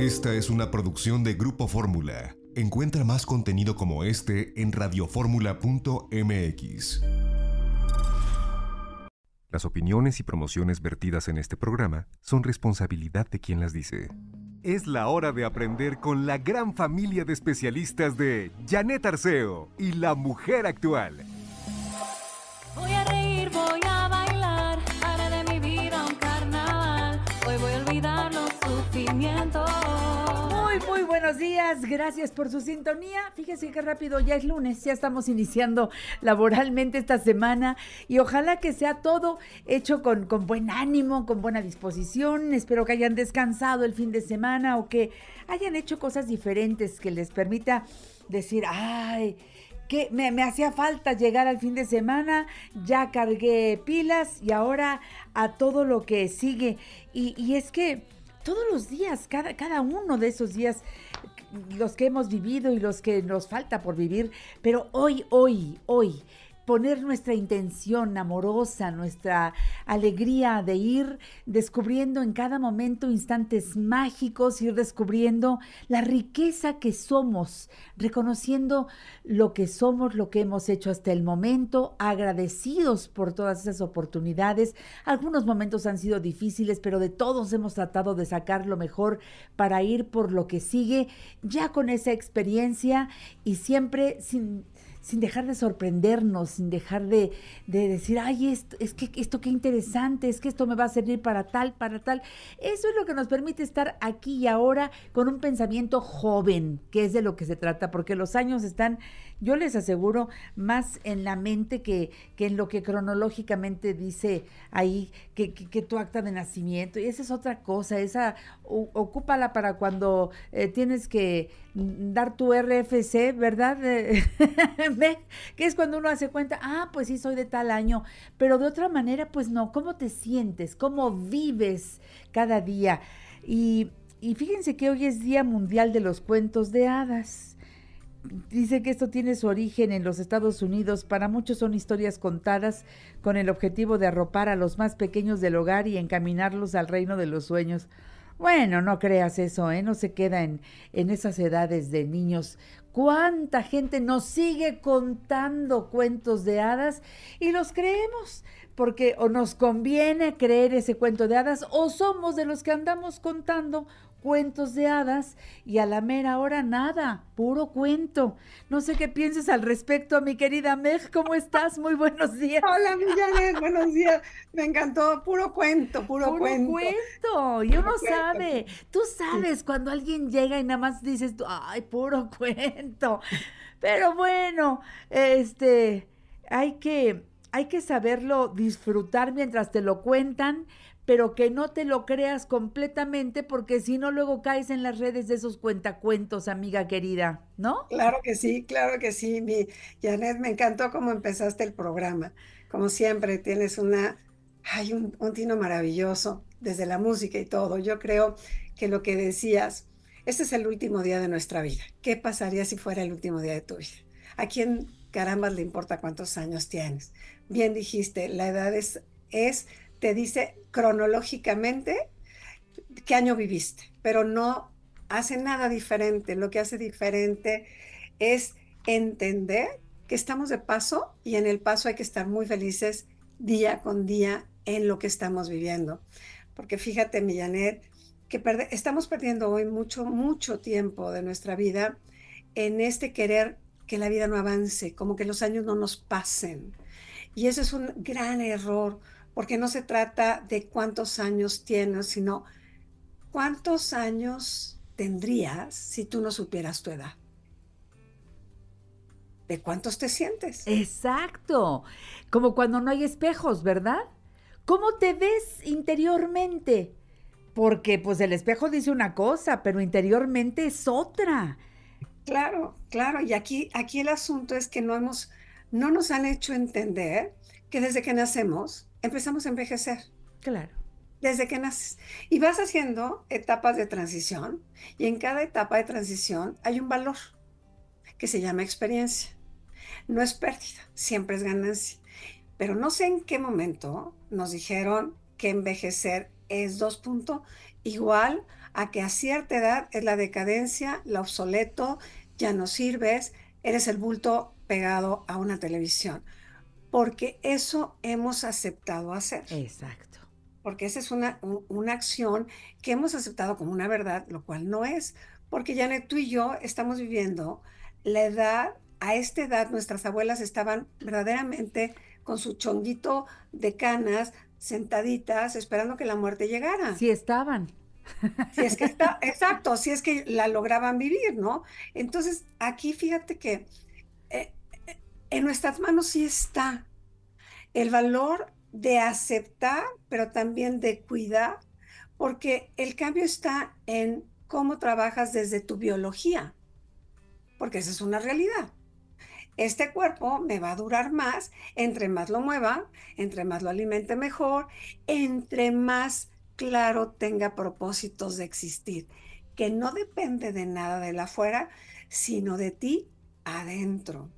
Esta es una producción de Grupo Fórmula. Encuentra más contenido como este en radioformula.mx. Las opiniones y promociones vertidas en este programa son responsabilidad de quien las dice. Es la hora de aprender con la gran familia de especialistas de Janett Arceo y La Mujer Actual. Voy a reír, voy a bailar, haré de mi vida un carnaval. Hoy voy a olvidar los sufrimientos. Muy buenos días, gracias por su sintonía. Fíjese qué rápido, ya es lunes, ya estamos iniciando laboralmente esta semana y ojalá que sea todo hecho con buen ánimo, con buena disposición. Espero que hayan descansado el fin de semana o que hayan hecho cosas diferentes que les permita decir, ay, que me hacía falta llegar al fin de semana, ya cargué pilas y ahora a todo lo que sigue. Y es que todos los días, cada uno de esos días, los que hemos vivido y los que nos falta por vivir, pero hoy, poner nuestra intención amorosa, nuestra alegría de ir descubriendo en cada momento instantes mágicos, ir descubriendo la riqueza que somos, reconociendo lo que somos, lo que hemos hecho hasta el momento, agradecidos por todas esas oportunidades. Algunos momentos han sido difíciles, pero de todos hemos tratado de sacar lo mejor para ir por lo que sigue, ya con esa experiencia y siempre sin dejar de sorprendernos, sin dejar de decir, ay, es que esto qué interesante, es que esto me va a servir para tal. Eso es lo que nos permite estar aquí y ahora con un pensamiento joven, que es de lo que se trata, porque los años están, yo les aseguro, más en la mente que en lo que cronológicamente dice ahí, que tu acta de nacimiento, y esa es otra cosa, esa ocúpala para cuando tienes que dar tu RFC, ¿verdad? Que es cuando uno hace cuenta, ah, pues sí, soy de tal año, pero de otra manera, pues no. ¿Cómo te sientes? ¿Cómo vives cada día? Y fíjense que hoy es Día Mundial de los Cuentos de Hadas. Dice que esto tiene su origen en los Estados Unidos. Para muchos son historias contadas con el objetivo de arropar a los más pequeños del hogar y encaminarlos al reino de los sueños. Bueno, no creas eso, ¿eh? No se queda en esas edades de niños. ¿Cuánta gente nos sigue contando cuentos de hadas y los creemos? Porque o nos conviene creer ese cuento de hadas o somos de los que andamos contando cuentos de hadas y a la mera hora nada, puro cuento. No sé qué pienses al respecto, mi querida Meg, ¿cómo estás? Muy buenos días. Hola, mi Janett, buenos días. Me encantó, puro cuento. Puro cuento, y uno sabe, tú sabes cuando alguien llega y nada más dices, ay, puro cuento. Pero bueno, hay que saberlo disfrutar mientras te lo cuentan, pero que no te lo creas completamente, porque si no, luego caes en las redes de esos cuentacuentos, amiga querida, ¿no? Claro que sí. Mi Janett, me encantó cómo empezaste el programa. Como siempre, tienes un tino maravilloso, desde la música y todo. Yo creo que lo que decías, este es el último día de nuestra vida. ¿Qué pasaría si fuera el último día de tu vida? ¿A quién, caramba, le importa cuántos años tienes? Bien dijiste, la edad es te dice cronológicamente qué año viviste, pero no hace nada diferente. Lo que hace diferente es entender que estamos de paso y en el paso hay que estar muy felices día con día en lo que estamos viviendo. Porque fíjate, mi Janett, que estamos perdiendo hoy mucho tiempo de nuestra vida en este querer que la vida no avance, como que los años no nos pasen. Y eso es un gran error, porque no se trata de cuántos años tienes, sino cuántos años tendrías si tú no supieras tu edad. ¿De cuántos te sientes? Exacto. Como cuando no hay espejos, ¿verdad? ¿Cómo te ves interiormente? Porque pues el espejo dice una cosa, pero interiormente es otra. Claro. Y aquí el asunto es que no nos han hecho entender que desde que nacemos empezamos a envejecer. Claro. Desde que naces. Y vas haciendo etapas de transición, y en cada etapa de transición hay un valor que se llama experiencia. No es pérdida, siempre es ganancia. Pero no sé en qué momento nos dijeron que envejecer es igual a que a cierta edad es la decadencia, la obsoleto, ya no sirves, eres el bulto pegado a una televisión. Porque eso hemos aceptado hacer. Exacto. Porque esa es una acción que hemos aceptado como una verdad, lo cual no es. Porque, Janett, tú y yo estamos viviendo la edad, a esta edad nuestras abuelas estaban verdaderamente con su chonguito de canas, sentaditas, esperando que la muerte llegara. Sí estaban. Si es que está, exacto, si es que la lograban vivir, ¿no? Entonces, aquí fíjate que en nuestras manos sí está el valor de aceptar, pero también de cuidar, porque el cambio está en cómo trabajas desde tu biología, porque esa es una realidad. Este cuerpo me va a durar más, entre más lo mueva, entre más lo alimente mejor, entre más claro tenga propósitos de existir, que no depende de nada de la afuera, sino de ti adentro.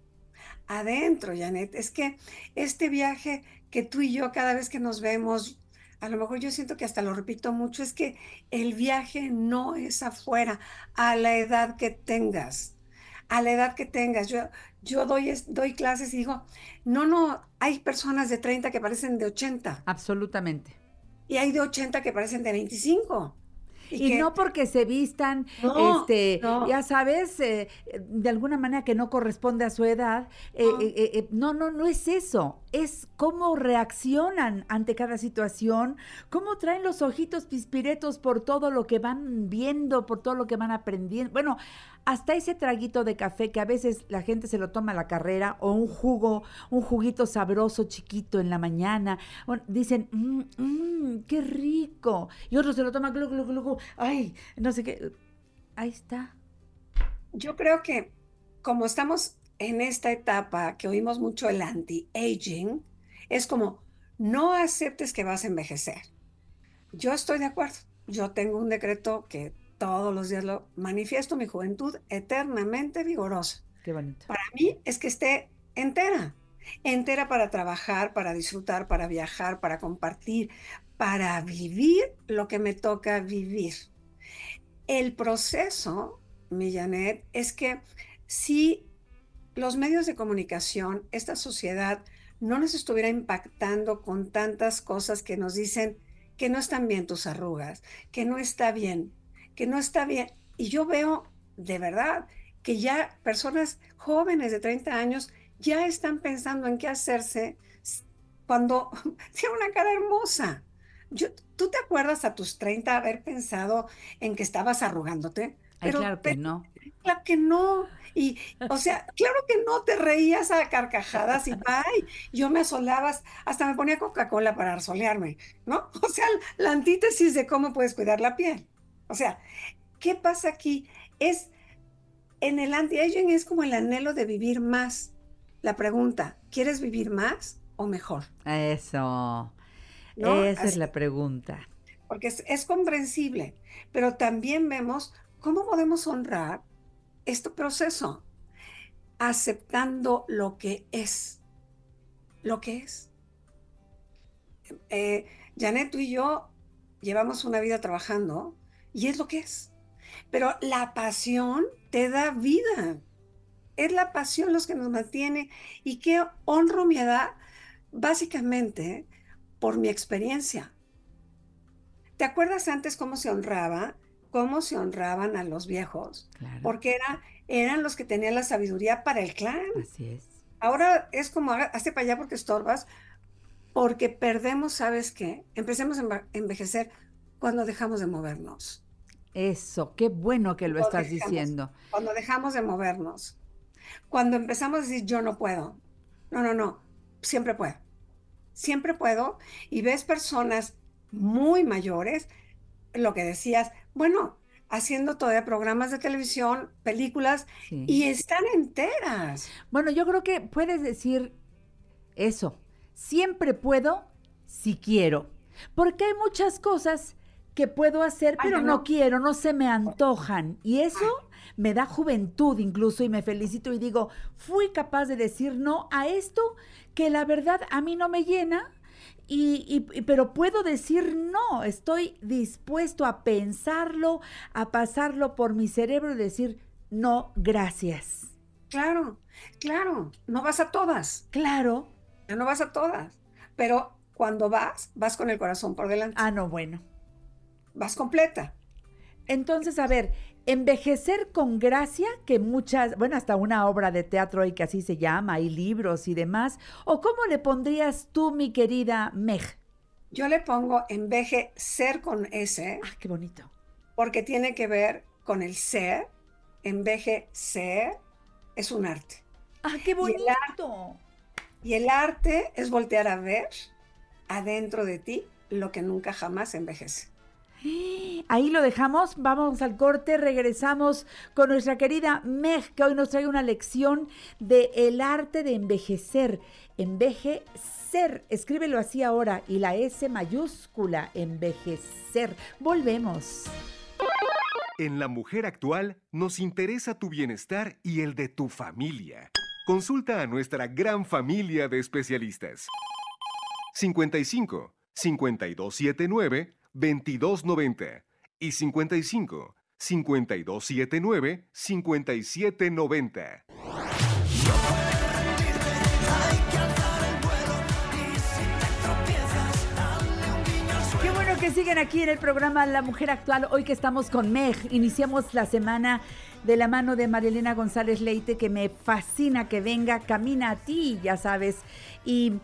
Adentro, Janett, es que este viaje que tú y yo cada vez que nos vemos, a lo mejor yo siento que hasta lo repito mucho, es que el viaje no es afuera, a la edad que tengas. A la edad que tengas. Yo doy clases y digo, no, hay personas de 30 que parecen de 80. Absolutamente. Y hay de 80 que parecen de 25. Y que, no porque se vistan, ya sabes, de alguna manera que no corresponde a su edad. No es eso. Es cómo reaccionan ante cada situación, cómo traen los ojitos pispiretos por todo lo que van viendo, por todo lo que van aprendiendo. Bueno, hasta ese traguito de café que a veces la gente se lo toma a la carrera, o un juguito sabroso chiquito en la mañana. Dicen, qué rico. Y otros se lo toman, glu, glu, glu, glu. Ay, no sé qué. Ahí está. Yo creo que como estamos en esta etapa que oímos mucho el anti-aging, es como, no aceptes que vas a envejecer. Yo estoy de acuerdo. Yo tengo un decreto que todos los días lo manifiesto, mi juventud eternamente vigorosa. Qué bonito. Para mí es que esté entera. Entera para trabajar, para disfrutar, para viajar, para compartir, para vivir lo que me toca vivir. El proceso, mi Janett, es que si los medios de comunicación, esta sociedad, no nos estuviera impactando con tantas cosas que nos dicen que no están bien tus arrugas, que no está bien. Y yo veo de verdad que ya personas jóvenes de 30 años ya están pensando en qué hacerse cuando tiene una cara hermosa. ¿Tú te acuerdas a tus 30 haber pensado en que estabas arrugándote? Pero, ay, claro que no. Claro que no. Y, o sea, claro que no, te reías a carcajadas y ay, yo me asolabas, hasta me ponía Coca-Cola para asolearme, ¿no? O sea, la antítesis de cómo puedes cuidar la piel. O sea, ¿qué pasa aquí? Es, en el anti-aging es como el anhelo de vivir más. La pregunta, ¿quieres vivir más o mejor? Eso, ¿no? Esa es la pregunta. Porque es comprensible, pero también vemos cómo podemos honrar este proceso, aceptando lo que es, Janett, tú y yo llevamos una vida trabajando y es lo que es, pero la pasión te da vida, es la pasión los que nos mantiene. Y que honro mi edad básicamente por mi experiencia. ¿Te acuerdas antes cómo se honraba? Cómo se honraban a los viejos, claro. Porque eran los que tenían la sabiduría para el clan. Así es. Ahora es como, hazte para allá porque estorbas, porque perdemos, ¿sabes qué? Empecemos a envejecer cuando dejamos de movernos. Eso, qué bueno que lo estás diciendo. Cuando dejamos de movernos, cuando empezamos a decir, yo no puedo. No, siempre puedo. Siempre puedo. Y ves personas muy mayores, lo que decías, bueno, haciendo todavía programas de televisión, películas, sí. Y están enteras. Bueno, yo creo que puedes decir eso, siempre puedo si quiero, porque hay muchas cosas que puedo hacer, pero no quiero, no se me antojan, y eso me da juventud incluso, y me felicito y digo, fui capaz de decir no a esto que la verdad a mí no me llena, Pero puedo decir no, estoy dispuesto a pensarlo, a pasarlo por mi cerebro y decir no, gracias. Claro, claro, no vas a todas. Claro. No vas a todas, pero cuando vas con el corazón por delante. Ah, no, bueno. Vas completa. Entonces, a ver, envejecer con gracia, que muchas, bueno, hasta una obra de teatro hay que así se llama, hay libros y demás, ¿o cómo le pondrías tú, mi querida Meg? Yo le pongo envejecer con S. Ah, qué bonito. Porque tiene que ver con el ser, envejecer es un arte. Ah, qué bonito. Y el arte es voltear a ver adentro de ti lo que nunca jamás envejece. Ahí lo dejamos, vamos al corte, regresamos con nuestra querida Meg, que hoy nos trae una lección de el arte de envejecer. Envejecer, escríbelo así ahora, y la S mayúscula, envejecer. Volvemos. En La Mujer Actual nos interesa tu bienestar y el de tu familia. Consulta a nuestra gran familia de especialistas. 55 5279 2290 y 55 5279 5790. Que siguen aquí en el programa La Mujer Actual, hoy que estamos con Meg. Iniciamos la semana de la mano de María Elena González Leite, que me fascina que venga, camina a ti, ya sabes. Y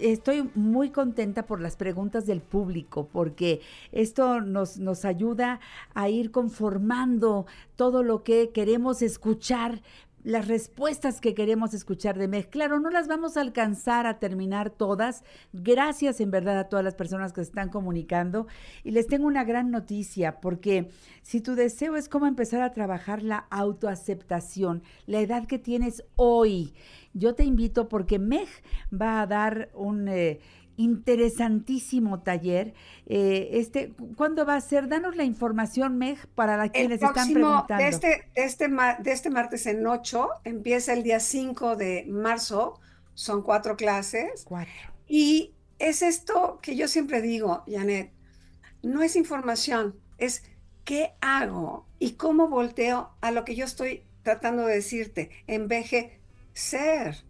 estoy muy contenta por las preguntas del público, porque esto nos ayuda a ir conformando todo lo que queremos escuchar, las respuestas que queremos escuchar de Meg. Claro, no las vamos a alcanzar a terminar todas. Gracias en verdad a todas las personas que se están comunicando. Y les tengo una gran noticia, porque si tu deseo es cómo empezar a trabajar la autoaceptación, la edad que tienes hoy, yo te invito porque Meg va a dar un interesantísimo taller. ¿Cuándo va a ser? Danos la información, Meg, para quienes están preguntando. De este martes en 8, empieza el día 5 de marzo, son 4 clases. 4. Y es esto que yo siempre digo, Janett, no es información, es qué hago y cómo volteo a lo que yo estoy tratando de decirte, envejecer.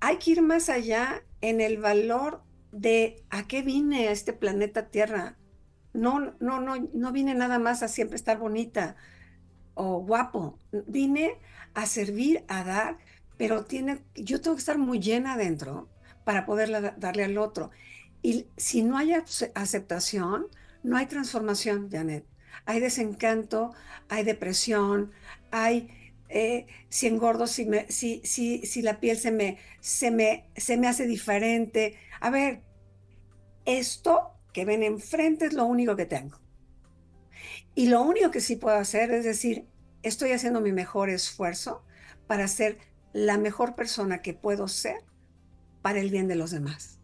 Hay que ir más allá en el valor de a qué vine a este planeta Tierra. No vine nada más a siempre estar bonita o guapo. Vine a servir, a dar, pero yo tengo que estar muy llena adentro para poder darle al otro. Y si no hay aceptación, no hay transformación, Janett. Hay desencanto, hay depresión, hay... si engordo, si la piel se me hace diferente. A ver, esto que ven enfrente es lo único que tengo. Y lo único que sí puedo hacer es decir, estoy haciendo mi mejor esfuerzo para ser la mejor persona que puedo ser para el bien de los demás.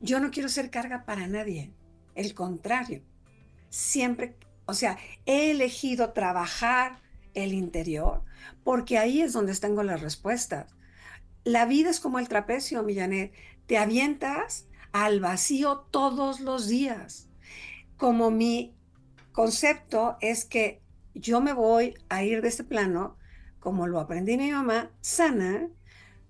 Yo no quiero ser carga para nadie, el contrario. Siempre, o sea, he elegido trabajar el interior, porque ahí es donde tengo las respuestas. La vida es como el trapecio, mi Janett. Te avientas al vacío todos los días. Como mi concepto es que yo me voy a ir de este plano, como lo aprendí mi mamá, sana.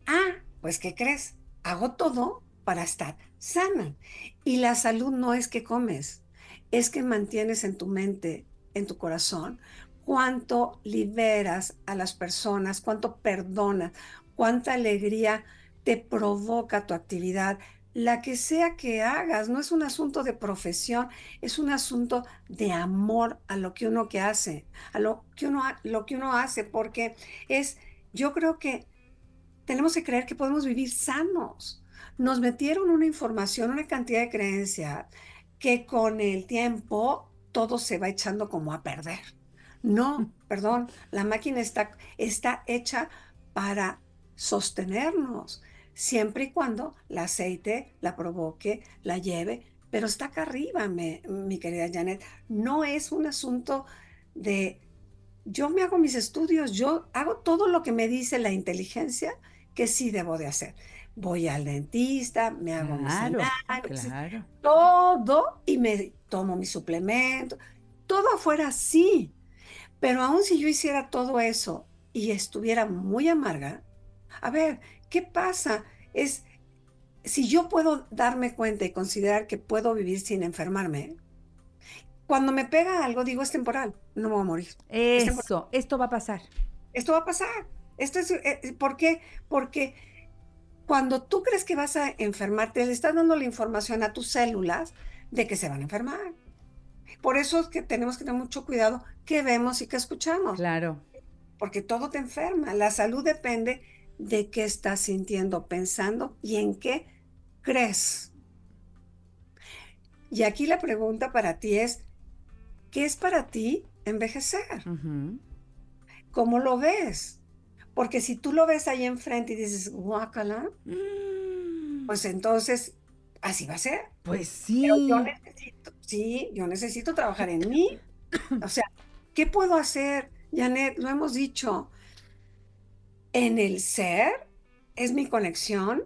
Ah, pues ¿qué crees? Hago todo para estar sana. Y la salud no es que comes, es que mantienes en tu mente, en tu corazón, cuánto liberas a las personas, cuánto perdonas, cuánta alegría te provoca tu actividad, la que sea que hagas. No es un asunto de profesión, es un asunto de amor a lo que uno hace, porque yo creo que tenemos que creer que podemos vivir sanos. Nos metieron una información, una cantidad de creencias que con el tiempo todo se va echando como a perder. No, perdón, la máquina está hecha para sostenernos, siempre y cuando el aceite la provoque, la lleve, pero está acá arriba, mi querida Janett. No es un asunto de, yo me hago mis estudios, yo hago todo lo que me dice la inteligencia que sí debo de hacer, voy al dentista, me hago mis análisis, todo, y me tomo mis suplementos, todo fuera así. Pero aun si yo hiciera todo eso y estuviera muy amarga, a ver, ¿qué pasa? Es, si yo puedo darme cuenta y considerar que puedo vivir sin enfermarme, cuando me pega algo digo, es temporal, no me voy a morir. Eso, esto va a pasar. Esto va a pasar. Esto es, ¿por qué? Porque cuando tú crees que vas a enfermarte, le estás dando la información a tus células de que se van a enfermar. Por eso es que tenemos que tener mucho cuidado qué vemos y qué escuchamos. Claro. Porque todo te enferma. La salud depende de qué estás sintiendo, pensando y en qué crees. Y aquí la pregunta para ti es, ¿qué es para ti envejecer? Uh-huh. ¿Cómo lo ves? Porque si tú lo ves ahí enfrente y dices, guácala, pues entonces así va a ser. Pues sí. Pero yo necesito trabajar en mí. O sea, ¿qué puedo hacer? Janett, lo hemos dicho, en el ser es mi conexión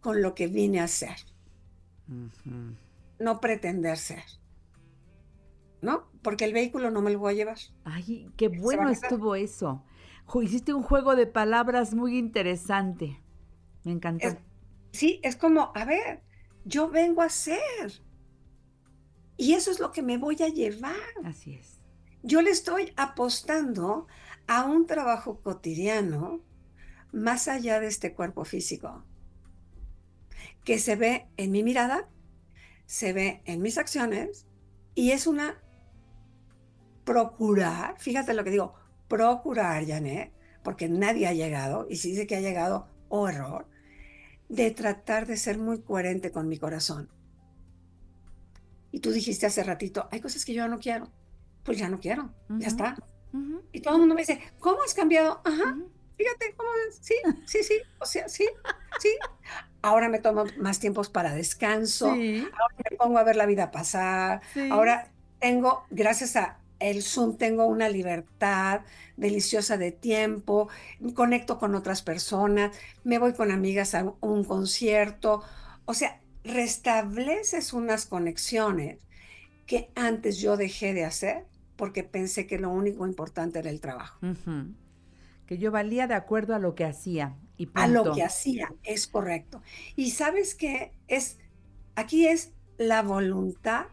con lo que vine a ser. Uh-huh. No pretender ser, ¿no? Porque el vehículo no me lo voy a llevar. Ay, qué bueno estuvo eso. Hiciste un juego de palabras muy interesante. Me encantó. Es como, a ver, yo vengo a ser. Y eso es lo que me voy a llevar. Así es. Yo le estoy apostando a un trabajo cotidiano más allá de este cuerpo físico, que se ve en mi mirada, se ve en mis acciones, y es una procurar, fíjate lo que digo, procurar, Janett, porque nadie ha llegado, y si dice que ha llegado, oh, error, de tratar de ser muy coherente con mi corazón. Y tú dijiste hace ratito, hay cosas que yo no quiero. Pues ya no quiero, uh-huh. Ya está. Uh-huh. Y todo el mundo me dice, ¿cómo has cambiado? Ajá, uh-huh. Fíjate, ¿cómo? Sí, o sea, sí. Ahora me tomo más tiempos para descanso, sí. Ahora me pongo a ver la vida pasar, sí. Ahora tengo, gracias a el Zoom, tengo una libertad deliciosa de tiempo, conecto con otras personas, me voy con amigas a un concierto, o sea, restableces unas conexiones que antes yo dejé de hacer porque pensé que lo único importante era el trabajo. Uh-huh. Que yo valía de acuerdo a lo que hacía. Y punto. A lo que hacía, es correcto. Y ¿sabes qué? Aquí es la voluntad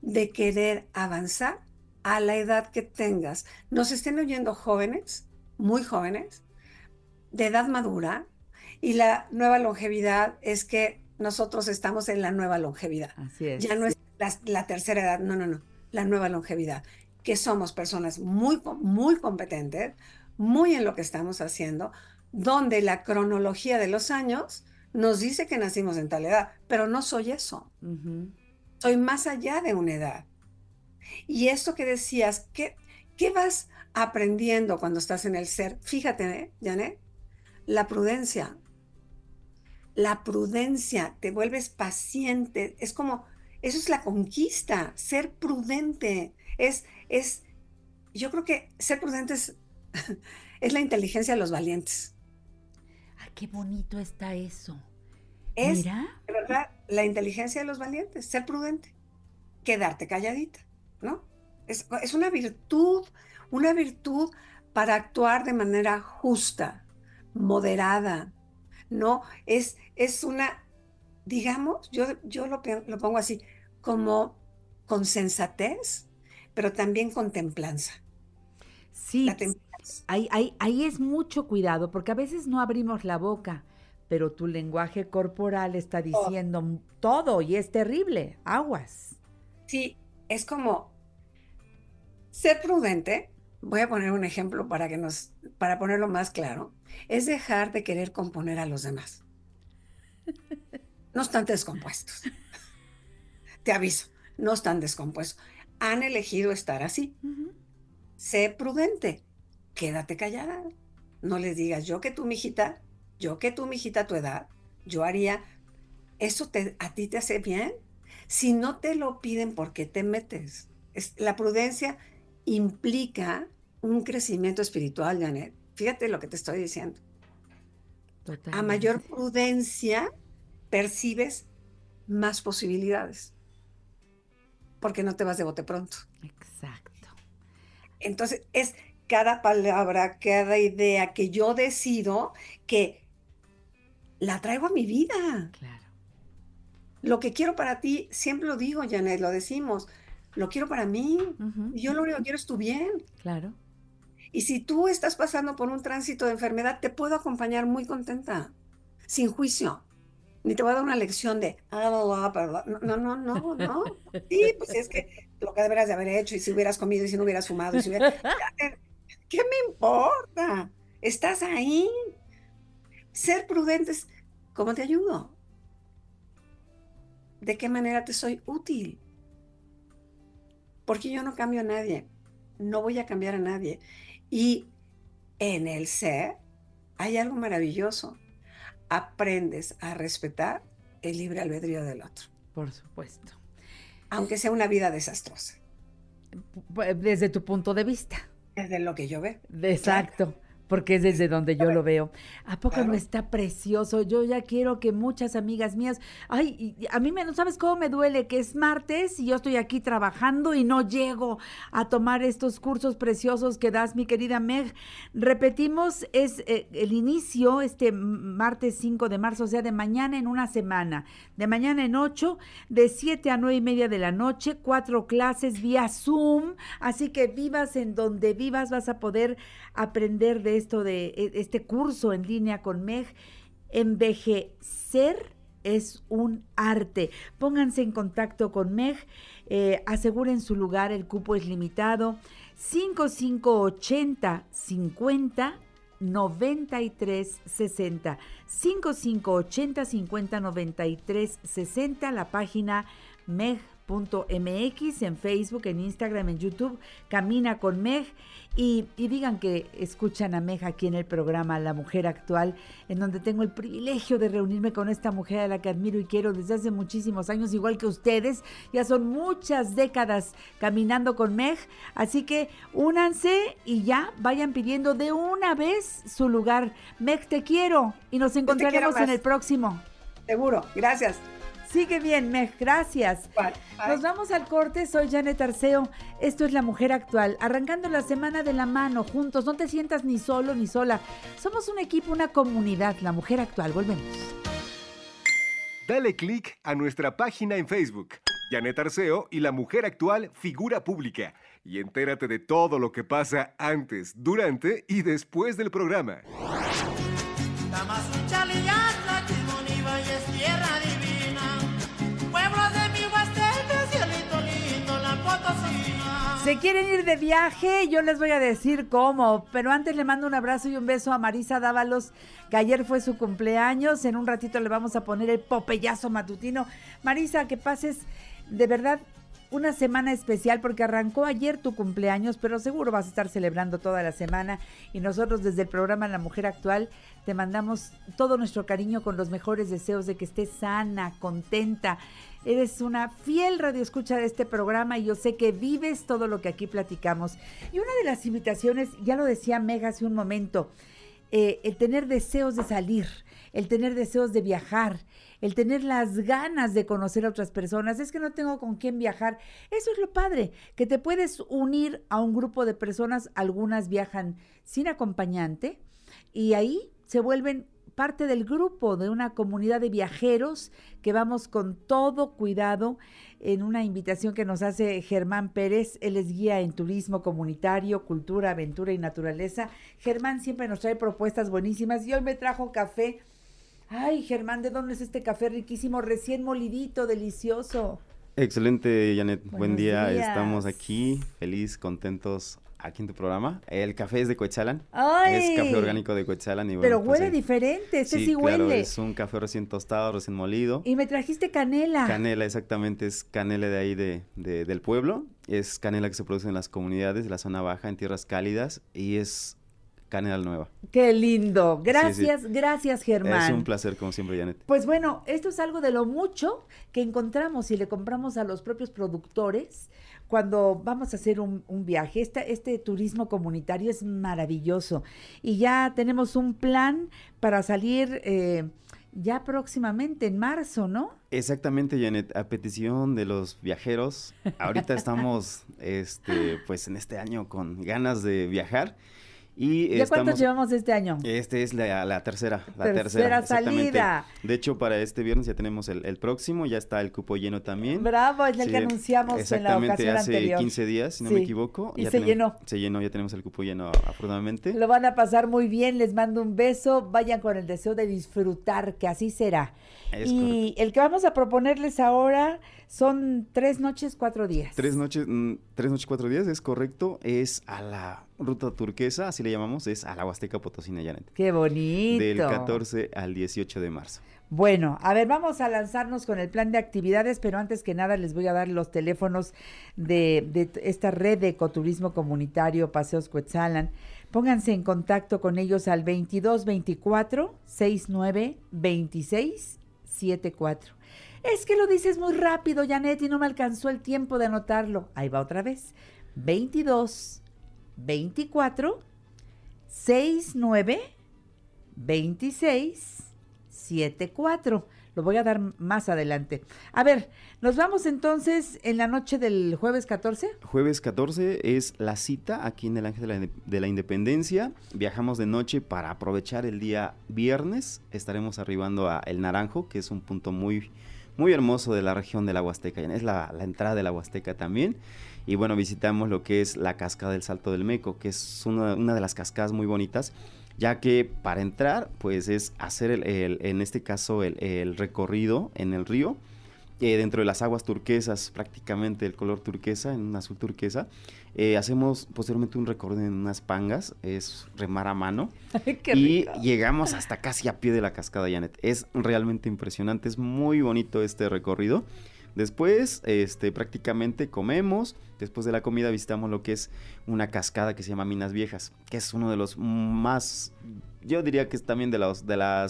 de querer avanzar a la edad que tengas. Nos estén oyendo jóvenes, muy jóvenes, de edad madura, y la nueva longevidad es que nosotros estamos en la nueva longevidad. Así es. Ya no es la tercera edad, no. La nueva longevidad. Que somos personas muy, muy competentes, muy en lo que estamos haciendo, donde la cronología de los años nos dice que nacimos en tal edad, pero no soy eso. Uh-huh. Soy más allá de una edad. Y esto que decías, ¿qué vas aprendiendo cuando estás en el ser? Fíjate, Janett, la prudencia. La prudencia, te vuelves paciente. Es como, eso es la conquista, ser prudente. Yo creo que ser prudente es la inteligencia de los valientes. ¡Ay, qué bonito está eso! Es, mira, de verdad, la inteligencia de los valientes, ser prudente, quedarte calladita, ¿no? Es una virtud para actuar de manera justa, moderada, ¿no? Es una, digamos, yo lo pongo así, como con sensatez, pero también con templanza. Sí, ahí es mucho cuidado, porque a veces no abrimos la boca, pero tu lenguaje corporal está diciendo todo y es terrible, aguas. Sí, es como ser prudente, voy a poner un ejemplo para ponerlo más claro, es dejar de querer componer a los demás. No están descompuestos. Te aviso, no están descompuestos. Han elegido estar así. Uh-huh. Sé prudente. Quédate callada, no les digas yo que tú mijita a tu edad, yo haría, eso a ti te hace bien, si no te lo piden, ¿por qué te metes? La prudencia implica un crecimiento espiritual, Janett, fíjate lo que te estoy diciendo, Totalmente. A mayor prudencia percibes más posibilidades, porque no te vas de bote pronto. Exacto. Entonces es cada palabra, cada idea que yo decido que la traigo a mi vida. Claro. Lo que quiero para ti, siempre lo digo, Janett, lo decimos, lo quiero para mí. Yo lo único que quiero es tu bien. Claro. Y si tú estás pasando por un tránsito de enfermedad, te puedo acompañar muy contenta, sin juicio. Ni te voy a dar una lección de, no. Sí, pues es que lo que deberías de haber hecho, y si hubieras comido, y si no hubieras fumado, y si hubieras... ¿Qué me importa? Estás ahí. Ser prudentes, ¿cómo te ayudo? ¿De qué manera te soy útil? Porque yo no cambio a nadie, no voy a cambiar a nadie. Y en el ser hay algo maravilloso. Aprendes a respetar el libre albedrío del otro. Por supuesto. Aunque sea una vida desastrosa. Desde tu punto de vista. Desde lo que yo veo. Exacto, claro. Porque es desde donde yo lo veo. ¿A poco no está precioso? Yo ya quiero que muchas amigas mías... Ay, a mí no sabes cómo me duele que es martes y yo estoy aquí trabajando y no llego a tomar estos cursos preciosos que das, mi querida Meg. Repetimos, es el inicio este martes 5 de marzo, o sea, de mañana en una semana. De mañana en 8, de 7 a 9 y media de la noche, 4 clases vía Zoom. Así que vivas en donde vivas, vas a poder aprender de esto, de este curso en línea con Meg. Envejecer es un arte. Pónganse en contacto con Meg, aseguren su lugar, el cupo es limitado. 5580 50 93 60, 5580 50 93 60, la página meg.mx, en Facebook, en Instagram, en YouTube, Camina con Meg, y digan que escuchan a Meg aquí en el programa La Mujer Actual, en donde tengo el privilegio de reunirme con esta mujer a la que admiro y quiero desde hace muchísimos años, igual que ustedes, ya son muchas décadas caminando con Meg, así que únanse y ya vayan pidiendo de una vez su lugar. Meg, te quiero y nos encontraremos en el próximo. Seguro, gracias. Sigue bien, Meg, gracias. Bye. Nos vamos al corte, soy Janett Arceo, esto es La Mujer Actual, arrancando la semana de la mano, juntos, no te sientas ni solo ni sola, somos un equipo, una comunidad, La Mujer Actual, volvemos. Dale click a nuestra página en Facebook, Janett Arceo y La Mujer Actual, figura pública, y entérate de todo lo que pasa antes, durante y después del programa. Se quieren ir de viaje, yo les voy a decir cómo, pero antes le mando un abrazo y un beso a Marisa Dávalos, que ayer fue su cumpleaños, en un ratito le vamos a poner el popellazo matutino. Marisa, que pases de verdad una semana especial, porque arrancó ayer tu cumpleaños, pero seguro vas a estar celebrando toda la semana, y nosotros desde el programa La Mujer Actual te mandamos todo nuestro cariño con los mejores deseos de que estés sana, contenta. Eres una fiel radioescucha de este programa y yo sé que vives todo lo que aquí platicamos. Y una de las invitaciones, ya lo decía Meg hace un momento, el tener deseos de salir, el tener deseos de viajar, el tener las ganas de conocer a otras personas. Es que no tengo con quién viajar. Eso es lo padre, que te puedes unir a un grupo de personas. Algunas viajan sin acompañante y ahí se vuelven parte del grupo, de una comunidad de viajeros que vamos con todo cuidado, en una invitación que nos hace Germán Pérez. Él es guía en turismo comunitario, cultura, aventura y naturaleza. Germán siempre nos trae propuestas buenísimas y hoy me trajo café. Ay, Germán, ¿de dónde es este café riquísimo, recién molidito, delicioso? Excelente, Janett. Buen día. Estamos aquí, feliz, contentos. Aquí en tu programa, el café es de Cuetzalan. ¡Ay! Es café orgánico de Cuetzalan. Y bueno, pero huele diferente, este sí huele. Claro, es un café recién tostado, recién molido. Y me trajiste canela. Canela, exactamente, es canela de ahí del pueblo. Es canela que se produce en las comunidades de la zona baja, en tierras cálidas, y es Canedal Nueva. ¡Qué lindo! Gracias, sí, sí. Gracias, Germán. Es un placer, como siempre, Janett. Pues bueno, esto es algo de lo mucho que encontramos y le compramos a los propios productores cuando vamos a hacer un viaje. Este turismo comunitario es maravilloso y ya tenemos un plan para salir ya próximamente, en marzo, ¿no? Exactamente, Janett, a petición de los viajeros. Ahorita estamos pues en este año con ganas de viajar. Y ¿ya cuántos llevamos este año? Esta es la tercera salida. De hecho, para este viernes ya tenemos el próximo, ya está el cupo lleno también. Bravo, es el que anunciamos en la ocasión anterior. Hace 15 días, si no me equivoco. Y se llenó. Se llenó, ya tenemos el cupo lleno afortunadamente. Lo van a pasar muy bien, les mando un beso, vayan con el deseo de disfrutar, que así será. Y el que vamos a proponerles ahora son 3 noches, 4 días. 3 noches, 4 días, es correcto, es a la ruta turquesa, así le llamamos, es a la Huasteca Potosina, Janett. ¡Qué bonito! Del 14 al 18 de marzo. Bueno, a ver, vamos a lanzarnos con el plan de actividades, pero antes que nada les voy a dar los teléfonos de esta red de ecoturismo comunitario, Paseos Cuetzalan. Pónganse en contacto con ellos al 22 24 69 26 74. Es que lo dices muy rápido, Janett, y no me alcanzó el tiempo de anotarlo. Ahí va otra vez. 22 24 69 26 74. Lo voy a dar más adelante. A ver, nos vamos entonces en la noche del jueves 14. Jueves 14 es la cita aquí en el Ángel de la Independencia. Viajamos de noche para aprovechar el día viernes. Estaremos arribando a El Naranjo, que es un punto muy, muy hermoso de la región de la Huasteca. Es la entrada de la Huasteca también. Y bueno, visitamos lo que es la Cascada del Salto del Meco, que es una de las cascadas muy bonitas, ya que para entrar pues es hacer en este caso el recorrido en el río, dentro de las aguas turquesas, prácticamente el color turquesa, en un azul turquesa. Hacemos posteriormente un recorrido en unas pangas, es remar a mano. Y llegamos hasta casi a pie de la cascada, Janett. Es realmente impresionante, es muy bonito este recorrido. Después, prácticamente comemos. Después de la comida visitamos lo que es una cascada que se llama Minas Viejas, que es uno de los más, yo diría que es también de las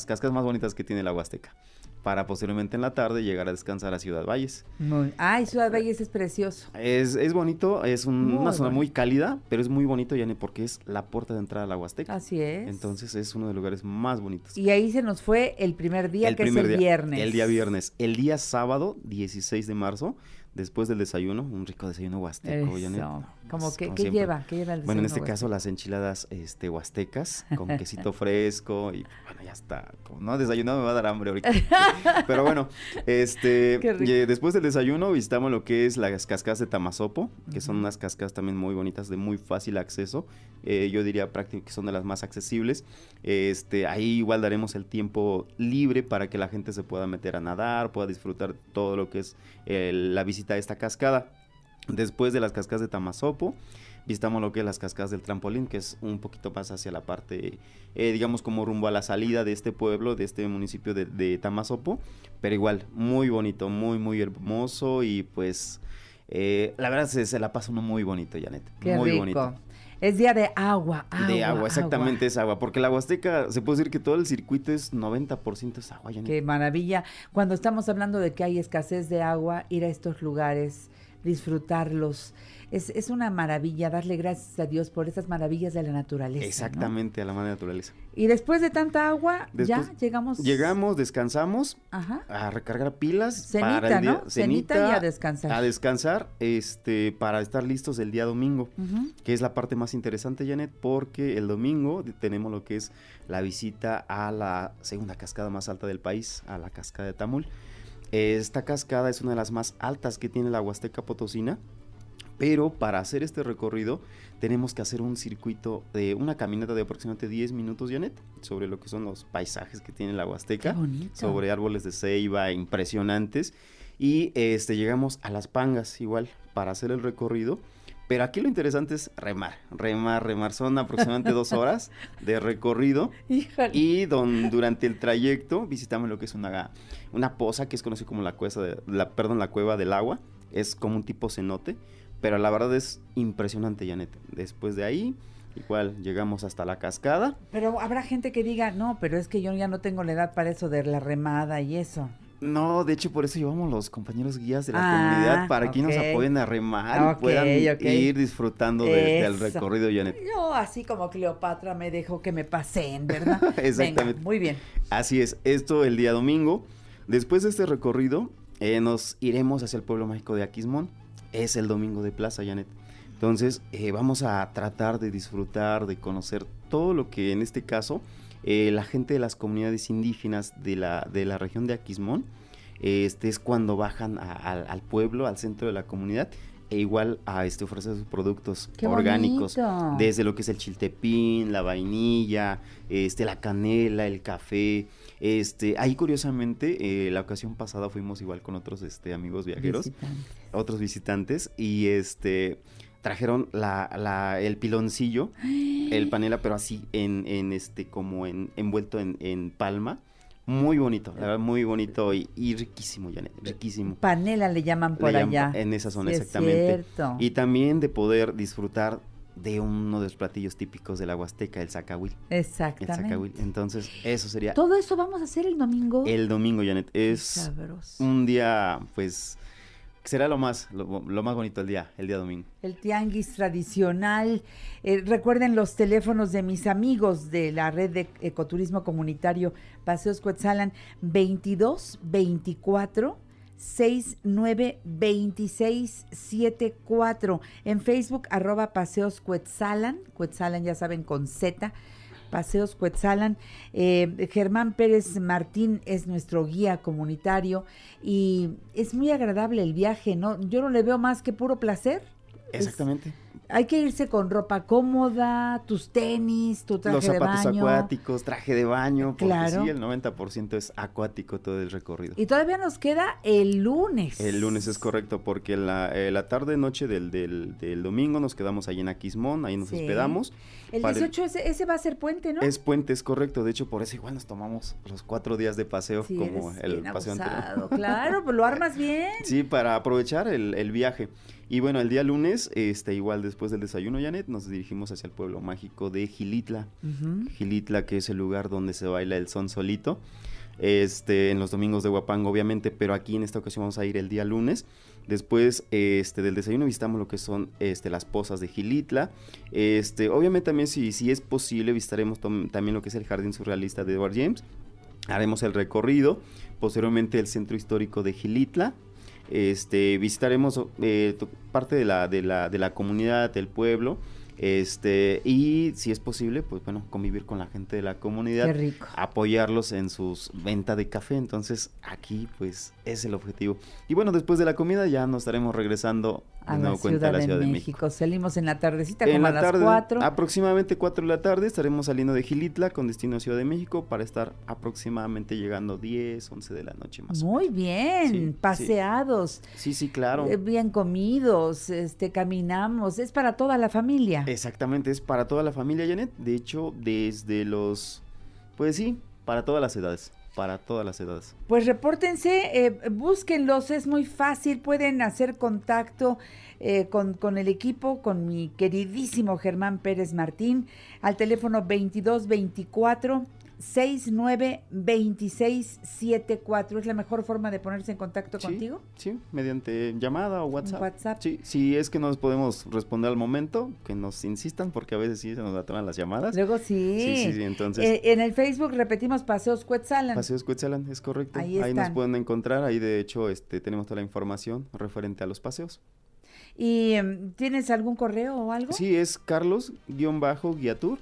cascadas más bonitas que tiene la Huasteca, para posteriormente en la tarde llegar a descansar a Ciudad Valles. Ay, Ciudad Valles es precioso. Es bonito, es una zona muy cálida, pero es muy bonito, Janett, porque es la puerta de entrada a la Huasteca. Así es. Entonces es uno de los lugares más bonitos. Y ahí se nos fue el primer día, viernes. El día viernes. El día sábado, 16 de marzo, después del desayuno, un rico desayuno huasteco, Janett. ¿Qué lleva el desayuno? Bueno, en este caso las enchiladas huastecas con quesito fresco y bueno, ya está. Como no he desayunado me va a dar hambre ahorita. Pero bueno, después del desayuno visitamos lo que es las cascadas de Tamazopo, que son unas cascadas también muy bonitas, de muy fácil acceso. Yo diría prácticamente que son de las más accesibles. Ahí igual daremos el tiempo libre para que la gente se pueda meter a nadar, pueda disfrutar todo lo que es la visita a esta cascada. Después de las cascadas de Tamazopo, visitamos lo que es las cascadas del trampolín, que es un poquito más hacia la parte, digamos como rumbo a la salida de este pueblo, de este municipio de Tamazopo, pero igual muy bonito, muy muy hermoso y pues la verdad se la pasa uno muy bonito, Janett. Qué muy rico. Bonito. Es día de agua. De agua, exactamente, es agua, porque la Huasteca, se puede decir que todo el circuito es 90% es agua, Janett. Qué maravilla. Cuando estamos hablando de que hay escasez de agua, ir a estos lugares, disfrutarlos. Es una maravilla, darle gracias a Dios por esas maravillas de la naturaleza. Exactamente, ¿no? A la madre naturaleza. Y después de tanta agua, ya llegamos. Llegamos, descansamos, a recargar pilas. Cenita, para el día, ¿no? Cenita y a descansar. A descansar, para estar listos el día domingo, que es la parte más interesante, Janett, porque el domingo tenemos lo que es la visita a la segunda cascada más alta del país, a la Cascada de Tamul. Esta cascada es una de las más altas que tiene la Huasteca Potosina, pero para hacer este recorrido tenemos que hacer un circuito de una caminata de aproximadamente 10 minutos, Janett, sobre lo que son los paisajes que tiene la Huasteca, sobre árboles de ceiba impresionantes, y llegamos a las pangas igual para hacer el recorrido. Pero aquí lo interesante es remar. Son aproximadamente 2 horas de recorrido. Híjole. Y durante el trayecto visitamos lo que es una poza que es conocida como la cueva del agua. Es como un tipo cenote, Pero la verdad es impresionante, Janett. Después de ahí, igual, llegamos hasta la cascada. Pero habrá gente que diga, no, pero es que yo ya no tengo la edad para eso de la remada y eso. No, de hecho, por eso llevamos los compañeros guías de la comunidad, para que nos apoyen a remar y puedan ir disfrutando del recorrido, Janett. Yo, así como Cleopatra, me dejó que me paseen, ¿verdad? Exactamente. Venga, muy bien. Así es, esto el día domingo. Después de este recorrido, nos iremos hacia el pueblo mágico de Aquismón. Es el domingo de plaza, Janett. Entonces, vamos a tratar de disfrutar, de conocer todo lo que en este caso... la gente de las comunidades indígenas de la región de Aquismón, es cuando bajan al pueblo, al centro de la comunidad, e igual a ofrecer sus productos orgánicos. ¡Qué bonito! Desde lo que es el chiltepín, la vainilla, la canela, el café. Ahí curiosamente, la ocasión pasada fuimos igual con otros amigos viajeros, otros visitantes, y trajeron el piloncillo, el panela, pero así como envuelto en palma. Muy bonito, la verdad, muy bonito y riquísimo, Janett, riquísimo. Panela le llaman por allá. En esa zona, sí, exactamente. Es cierto. Y también de poder disfrutar de uno de los platillos típicos de la Huasteca, el zacahuil. Exactamente. El zacahuil. Entonces, eso sería. Todo eso vamos a hacer el domingo. El domingo, Janett. Es sabroso. Un día, pues... será lo más bonito el día domingo. El tianguis tradicional. Recuerden los teléfonos de mis amigos de la red de ecoturismo comunitario Paseos Cuetzalan, 22 24 69 26 74. En Facebook, @Paseos Cuetzalan. Cuetzalan, ya saben, con Z. Paseos Cuetzalan. Germán Pérez Martín es nuestro guía comunitario y es muy agradable el viaje, ¿no? Yo no le veo más que puro placer. Exactamente. Hay que irse con ropa cómoda, tus tenis, tu traje de baño. Los zapatos acuáticos, traje de baño, porque claro, sí, el 90% es acuático todo el recorrido. Y todavía nos queda el lunes. El lunes es correcto, porque la tarde-noche del domingo nos quedamos ahí en Aquismón, ahí nos hospedamos. El 18, ese va a ser puente, ¿no? Es puente, es correcto, de hecho por eso igual nos tomamos los 4 días de paseo, sí, como el paseo anterior. Claro, pues lo armas bien. Sí, para aprovechar el viaje. Y bueno, el día lunes, igual después del desayuno, Janett, nos dirigimos hacia el pueblo mágico de Xilitla. Xilitla, que es el lugar donde se baila el son solito, en los domingos de Huapango, obviamente, pero aquí en esta ocasión vamos a ir el día lunes. Después del desayuno visitamos lo que son las pozas de Xilitla. Obviamente también, si es posible, visitaremos también lo que es el jardín surrealista de Edward James. Haremos el recorrido, posteriormente el centro histórico de Xilitla. Visitaremos parte de la comunidad, del pueblo, y si es posible, pues bueno, convivir con la gente de la comunidad. Qué rico. Apoyarlos en sus ventas de café. Entonces, aquí pues es el objetivo. Y bueno, después de la comida ya nos estaremos regresando a la Ciudad de México. Salimos en la tardecita, como a las 4. Aproximadamente 4 de la tarde estaremos saliendo de Xilitla con destino a Ciudad de México para estar aproximadamente llegando 10, 11 de la noche más. Muy bien, sí, paseados. Sí, sí, claro. Bien comidos, caminamos, es para toda la familia. Exactamente, es para toda la familia, Janett. De hecho, desde pues sí, para todas las edades. Para todas las edades. Pues repórtense, búsquenlos, es muy fácil, pueden hacer contacto con el equipo, con mi queridísimo Germán Pérez Martín, al teléfono 22 24 69 26 74. ¿Es la mejor forma de ponerse en contacto contigo? Sí, mediante llamada o WhatsApp. Sí, si es que no nos podemos responder al momento, que nos insistan, porque a veces sí se nos atoran las llamadas. Luego sí, entonces. En el Facebook repetimos Paseos Cuetzalan. Paseos Cuetzalan, es correcto. Ahí nos pueden encontrar, ahí de hecho tenemos toda la información referente a los paseos. ¿Y tienes algún correo o algo? Sí, es carlos-guiatur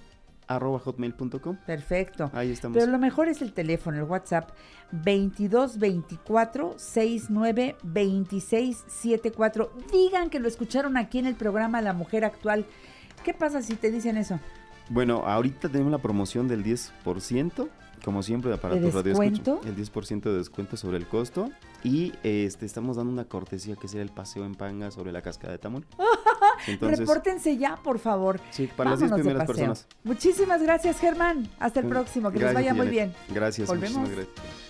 @hotmail.com. Perfecto. Ahí estamos. Pero lo mejor es el teléfono, el WhatsApp 22 24 69 26 74. Digan que lo escucharon aquí en el programa La Mujer Actual. ¿Qué pasa si te dicen eso? Bueno, ahorita tenemos la promoción del 10%, como siempre, de aparatos radioescucha. El 10% de descuento sobre el costo. Y estamos dando una cortesía que será el paseo en panga sobre la Cascada de Tamul. Entonces, repórtense ya, por favor. Sí, para las 10 primeras personas. Muchísimas gracias, Germán. Hasta el próximo. Que les vaya muy bien. Gracias. Volvemos. Muchísimas gracias.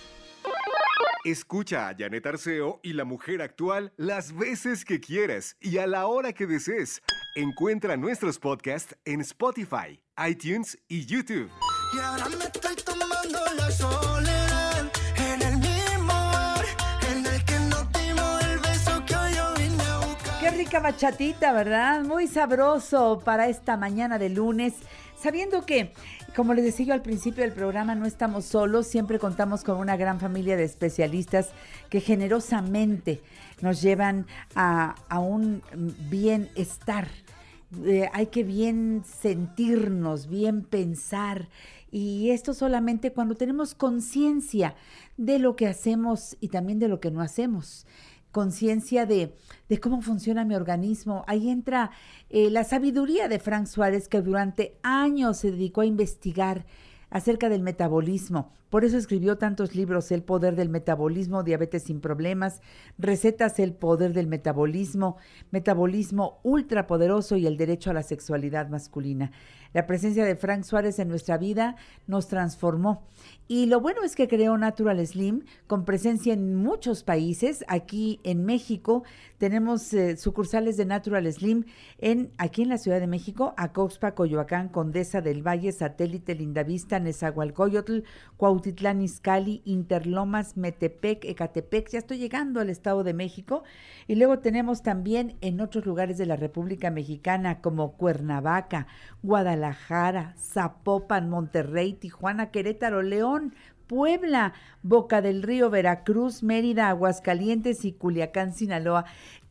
Escucha a Janett Arceo y La Mujer Actual las veces que quieras y a la hora que desees. Encuentra nuestros podcasts en Spotify, iTunes y YouTube. Y ahora me estoy tomando la soledad en el mismo bar en el que nos dimos el beso que hoy yo vine a buscar. Qué rica bachatita, ¿verdad? Muy sabroso para esta mañana de lunes. Sabiendo que, como les decía yo al principio del programa, no estamos solos, siempre contamos con una gran familia de especialistas que generosamente nos llevan a un bienestar. Hay que bien sentirnos, bien pensar, y esto solamente cuando tenemos conciencia de lo que hacemos y también de lo que no hacemos. Conciencia de cómo funciona mi organismo. Ahí entra la sabiduría de Frank Suárez, que durante años se dedicó a investigar acerca del metabolismo. Por eso escribió tantos libros: El Poder del Metabolismo, Diabetes sin Problemas, Recetas, El Poder del Metabolismo, Metabolismo Ultrapoderoso y El Derecho a la Sexualidad Masculina. La presencia de Frank Suárez en nuestra vida nos transformó. Y lo bueno es que creó Natural Slim, con presencia en muchos países. Aquí en México tenemos sucursales de Natural Slim aquí en la Ciudad de México, Acoxpa, Coyoacán, Condesa del Valle, Satélite, Lindavista, Nezahualcóyotl, Cuautitlán Izcalli, Interlomas, Metepec, Ecatepec. Ya estoy llegando al Estado de México. Y luego tenemos también en otros lugares de la República Mexicana, como Cuernavaca, Guadalajara, Zapopan, Monterrey, Tijuana, Querétaro, León, Puebla, Boca del Río, Veracruz, Mérida, Aguascalientes y Culiacán, Sinaloa.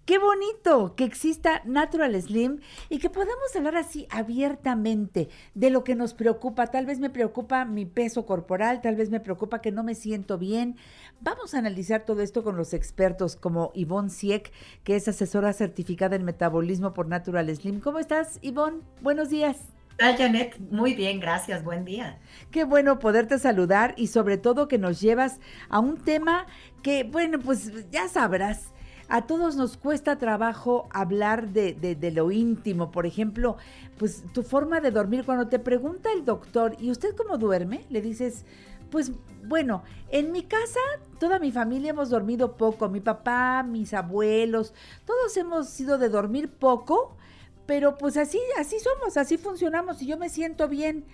¡Qué bonito que exista Natural Slim y que podamos hablar así abiertamente de lo que nos preocupa! Tal vez me preocupa mi peso corporal, tal vez me preocupa que no me siento bien. Vamos a analizar todo esto con los expertos, como Ivonne Sieck, que es asesora certificada en metabolismo por Natural Slim. ¿Cómo estás, Ivonne? Buenos días. Hola, Janett. Muy bien, gracias. Buen día. Qué bueno poderte saludar, y sobre todo que nos llevas a un tema que, bueno, pues ya sabrás, a todos nos cuesta trabajo hablar de lo íntimo. Por ejemplo, pues tu forma de dormir. Cuando te pregunta el doctor, ¿y usted cómo duerme?, le dices, pues bueno, en mi casa toda mi familia hemos dormido poco. Mi papá, mis abuelos, todos hemos sido de dormir poco. Pero pues así somos, así funcionamos, y yo me siento bien.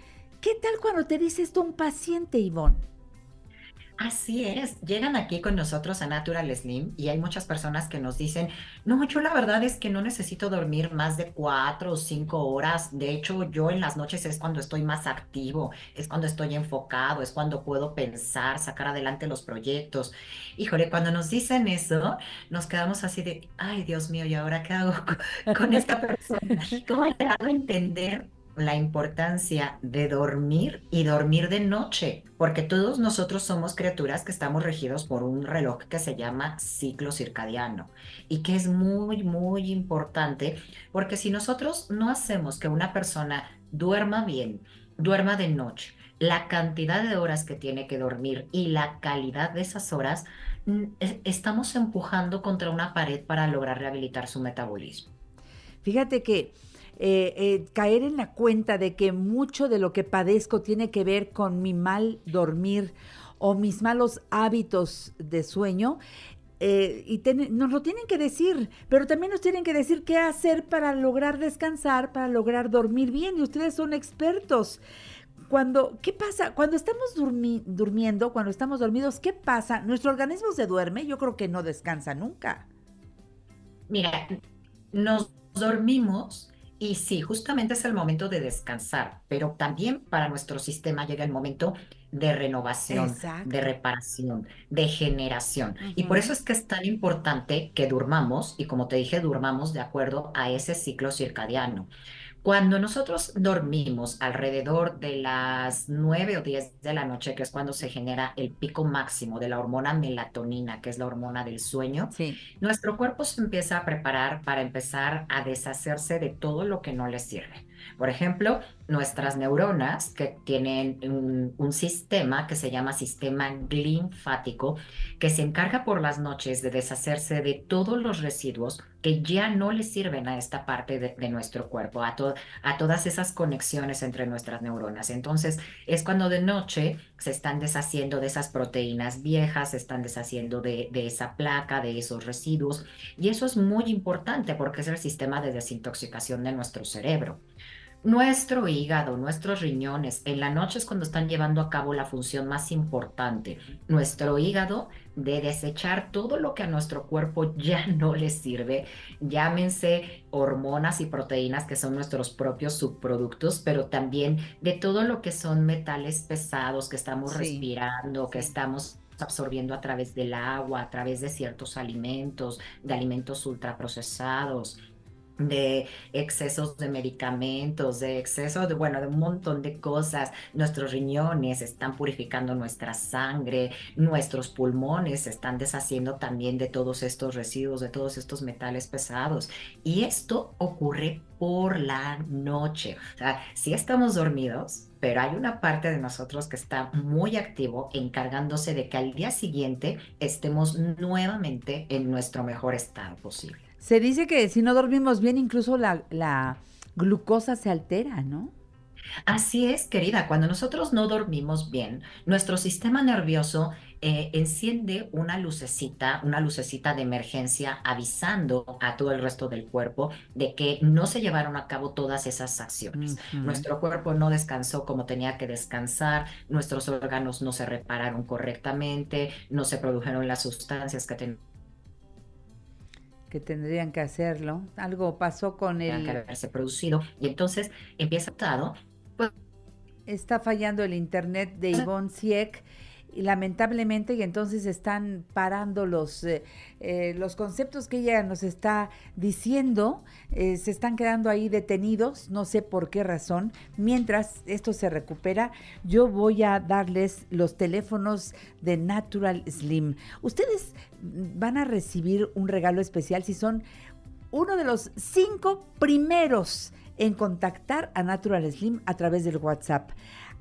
¿Qué tal cuando te dice esto un paciente, Ivonne? Así es, llegan aquí con nosotros a Natural Slim, y hay muchas personas que nos dicen, no, yo la verdad es que no necesito dormir más de 4 o 5 horas, de hecho yo en las noches es cuando estoy más activo, es cuando estoy enfocado, es cuando puedo pensar, sacar adelante los proyectos. Híjole, cuando nos dicen eso, nos quedamos así de, ay Dios mío, ¿y ahora qué hago con esta persona? ¿Cómo le hago entender la importancia de dormir, y dormir de noche? Porque todos nosotros somos criaturas que estamos regidos por un reloj que se llama ciclo circadiano, y que es muy, muy importante, porque si nosotros no hacemos que una persona duerma bien, duerma de noche, la cantidad de horas que tiene que dormir y la calidad de esas horas, estamos empujando contra una pared para lograr rehabilitar su metabolismo. Fíjate que caer en la cuenta de que mucho de lo que padezco tiene que ver con mi mal dormir o mis malos hábitos de sueño, nos lo tienen que decir, pero también nos tienen que decir qué hacer para lograr descansar, para lograr dormir bien, y ustedes son expertos. ¿Qué pasa? Cuando estamos durmiendo, cuando estamos dormidos, ¿qué pasa? ¿Nuestro organismo se duerme? Yo creo que no descansa nunca. Mira, nos dormimos. Y sí, justamente es el momento de descansar, pero también para nuestro sistema llega el momento de renovación, exacto, de reparación, de generación. Uh-huh. Y por eso es que es tan importante que durmamos, y como te dije, durmamos de acuerdo a ese ciclo circadiano. Cuando nosotros dormimos alrededor de las 9 o 10 de la noche, que es cuando se genera el pico máximo de la hormona melatonina, que es la hormona del sueño, sí, nuestro cuerpo se empieza a preparar para empezar a deshacerse de todo lo que no le sirve. Por ejemplo, nuestras neuronas, que tienen un sistema que se llama sistema linfático, que se encarga por las noches de deshacerse de todos los residuos que ya no le sirven a esta parte de nuestro cuerpo, a todas esas conexiones entre nuestras neuronas. Entonces, es cuando de noche se están deshaciendo de esas proteínas viejas, se están deshaciendo de esa placa, de esos residuos, y eso es muy importante porque es el sistema de desintoxicación de nuestro cerebro. Nuestro hígado, nuestros riñones, en la noche es cuando están llevando a cabo la función más importante. Nuestro hígado de desechar todo lo que a nuestro cuerpo ya no le sirve, llámense hormonas y proteínas que son nuestros propios subproductos, pero también de todo lo que son metales pesados que estamos respirando, que estamos absorbiendo a través del agua, a través de ciertos alimentos, de alimentos ultraprocesados, de excesos de medicamentos, de excesos de, bueno, de un montón de cosas. Nuestros riñones están purificando nuestra sangre, nuestros pulmones se están deshaciendo también de todos estos residuos, de todos estos metales pesados. Y esto ocurre por la noche. O sea, si estamos dormidos, pero hay una parte de nosotros que está muy activo encargándose de que al día siguiente estemos nuevamente en nuestro mejor estado posible. Se dice que si no dormimos bien, incluso la glucosa se altera, ¿no? Así es, querida. Cuando nosotros no dormimos bien, nuestro sistema nervioso enciende una lucecita de emergencia avisando a todo el resto del cuerpo de que no se llevaron a cabo todas esas acciones. Uh-huh. Nuestro cuerpo no descansó como tenía que descansar, nuestros órganos no se repararon correctamente, no se produjeron las sustancias que tendrían que hacerlo. Algo pasó con el... que haberse producido. Y entonces empieza atado. Pues... Está fallando el internet de Ivonne Sieck, y lamentablemente, y entonces están parando los conceptos que ella nos está diciendo, se están quedando ahí detenidos, no sé por qué razón. Mientras esto se recupera, yo voy a darles los teléfonos de Natural Slim. Ustedes van a recibir un regalo especial si son uno de los 5 primeros en contactar a Natural Slim a través del WhatsApp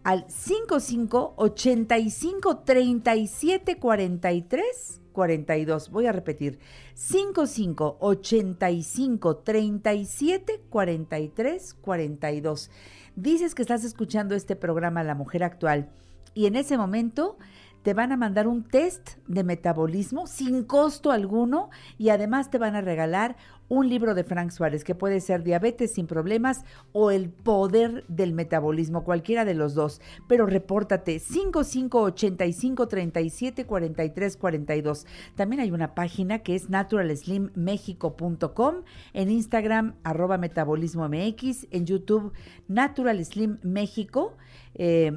al 55 85 37 43 42. Voy a repetir: 55 85 37 43 42. Dices que estás escuchando este programa La Mujer Actual y en ese momento te van a mandar un test de metabolismo sin costo alguno y además te van a regalar un libro de Frank Suárez, que puede ser Diabetes sin Problemas o El Poder del Metabolismo, cualquiera de los dos. Pero repórtate 55 85 37 43 42. También hay una página que es naturalslimmexico.com, en Instagram @metabolismomx, en YouTube Natural Slim México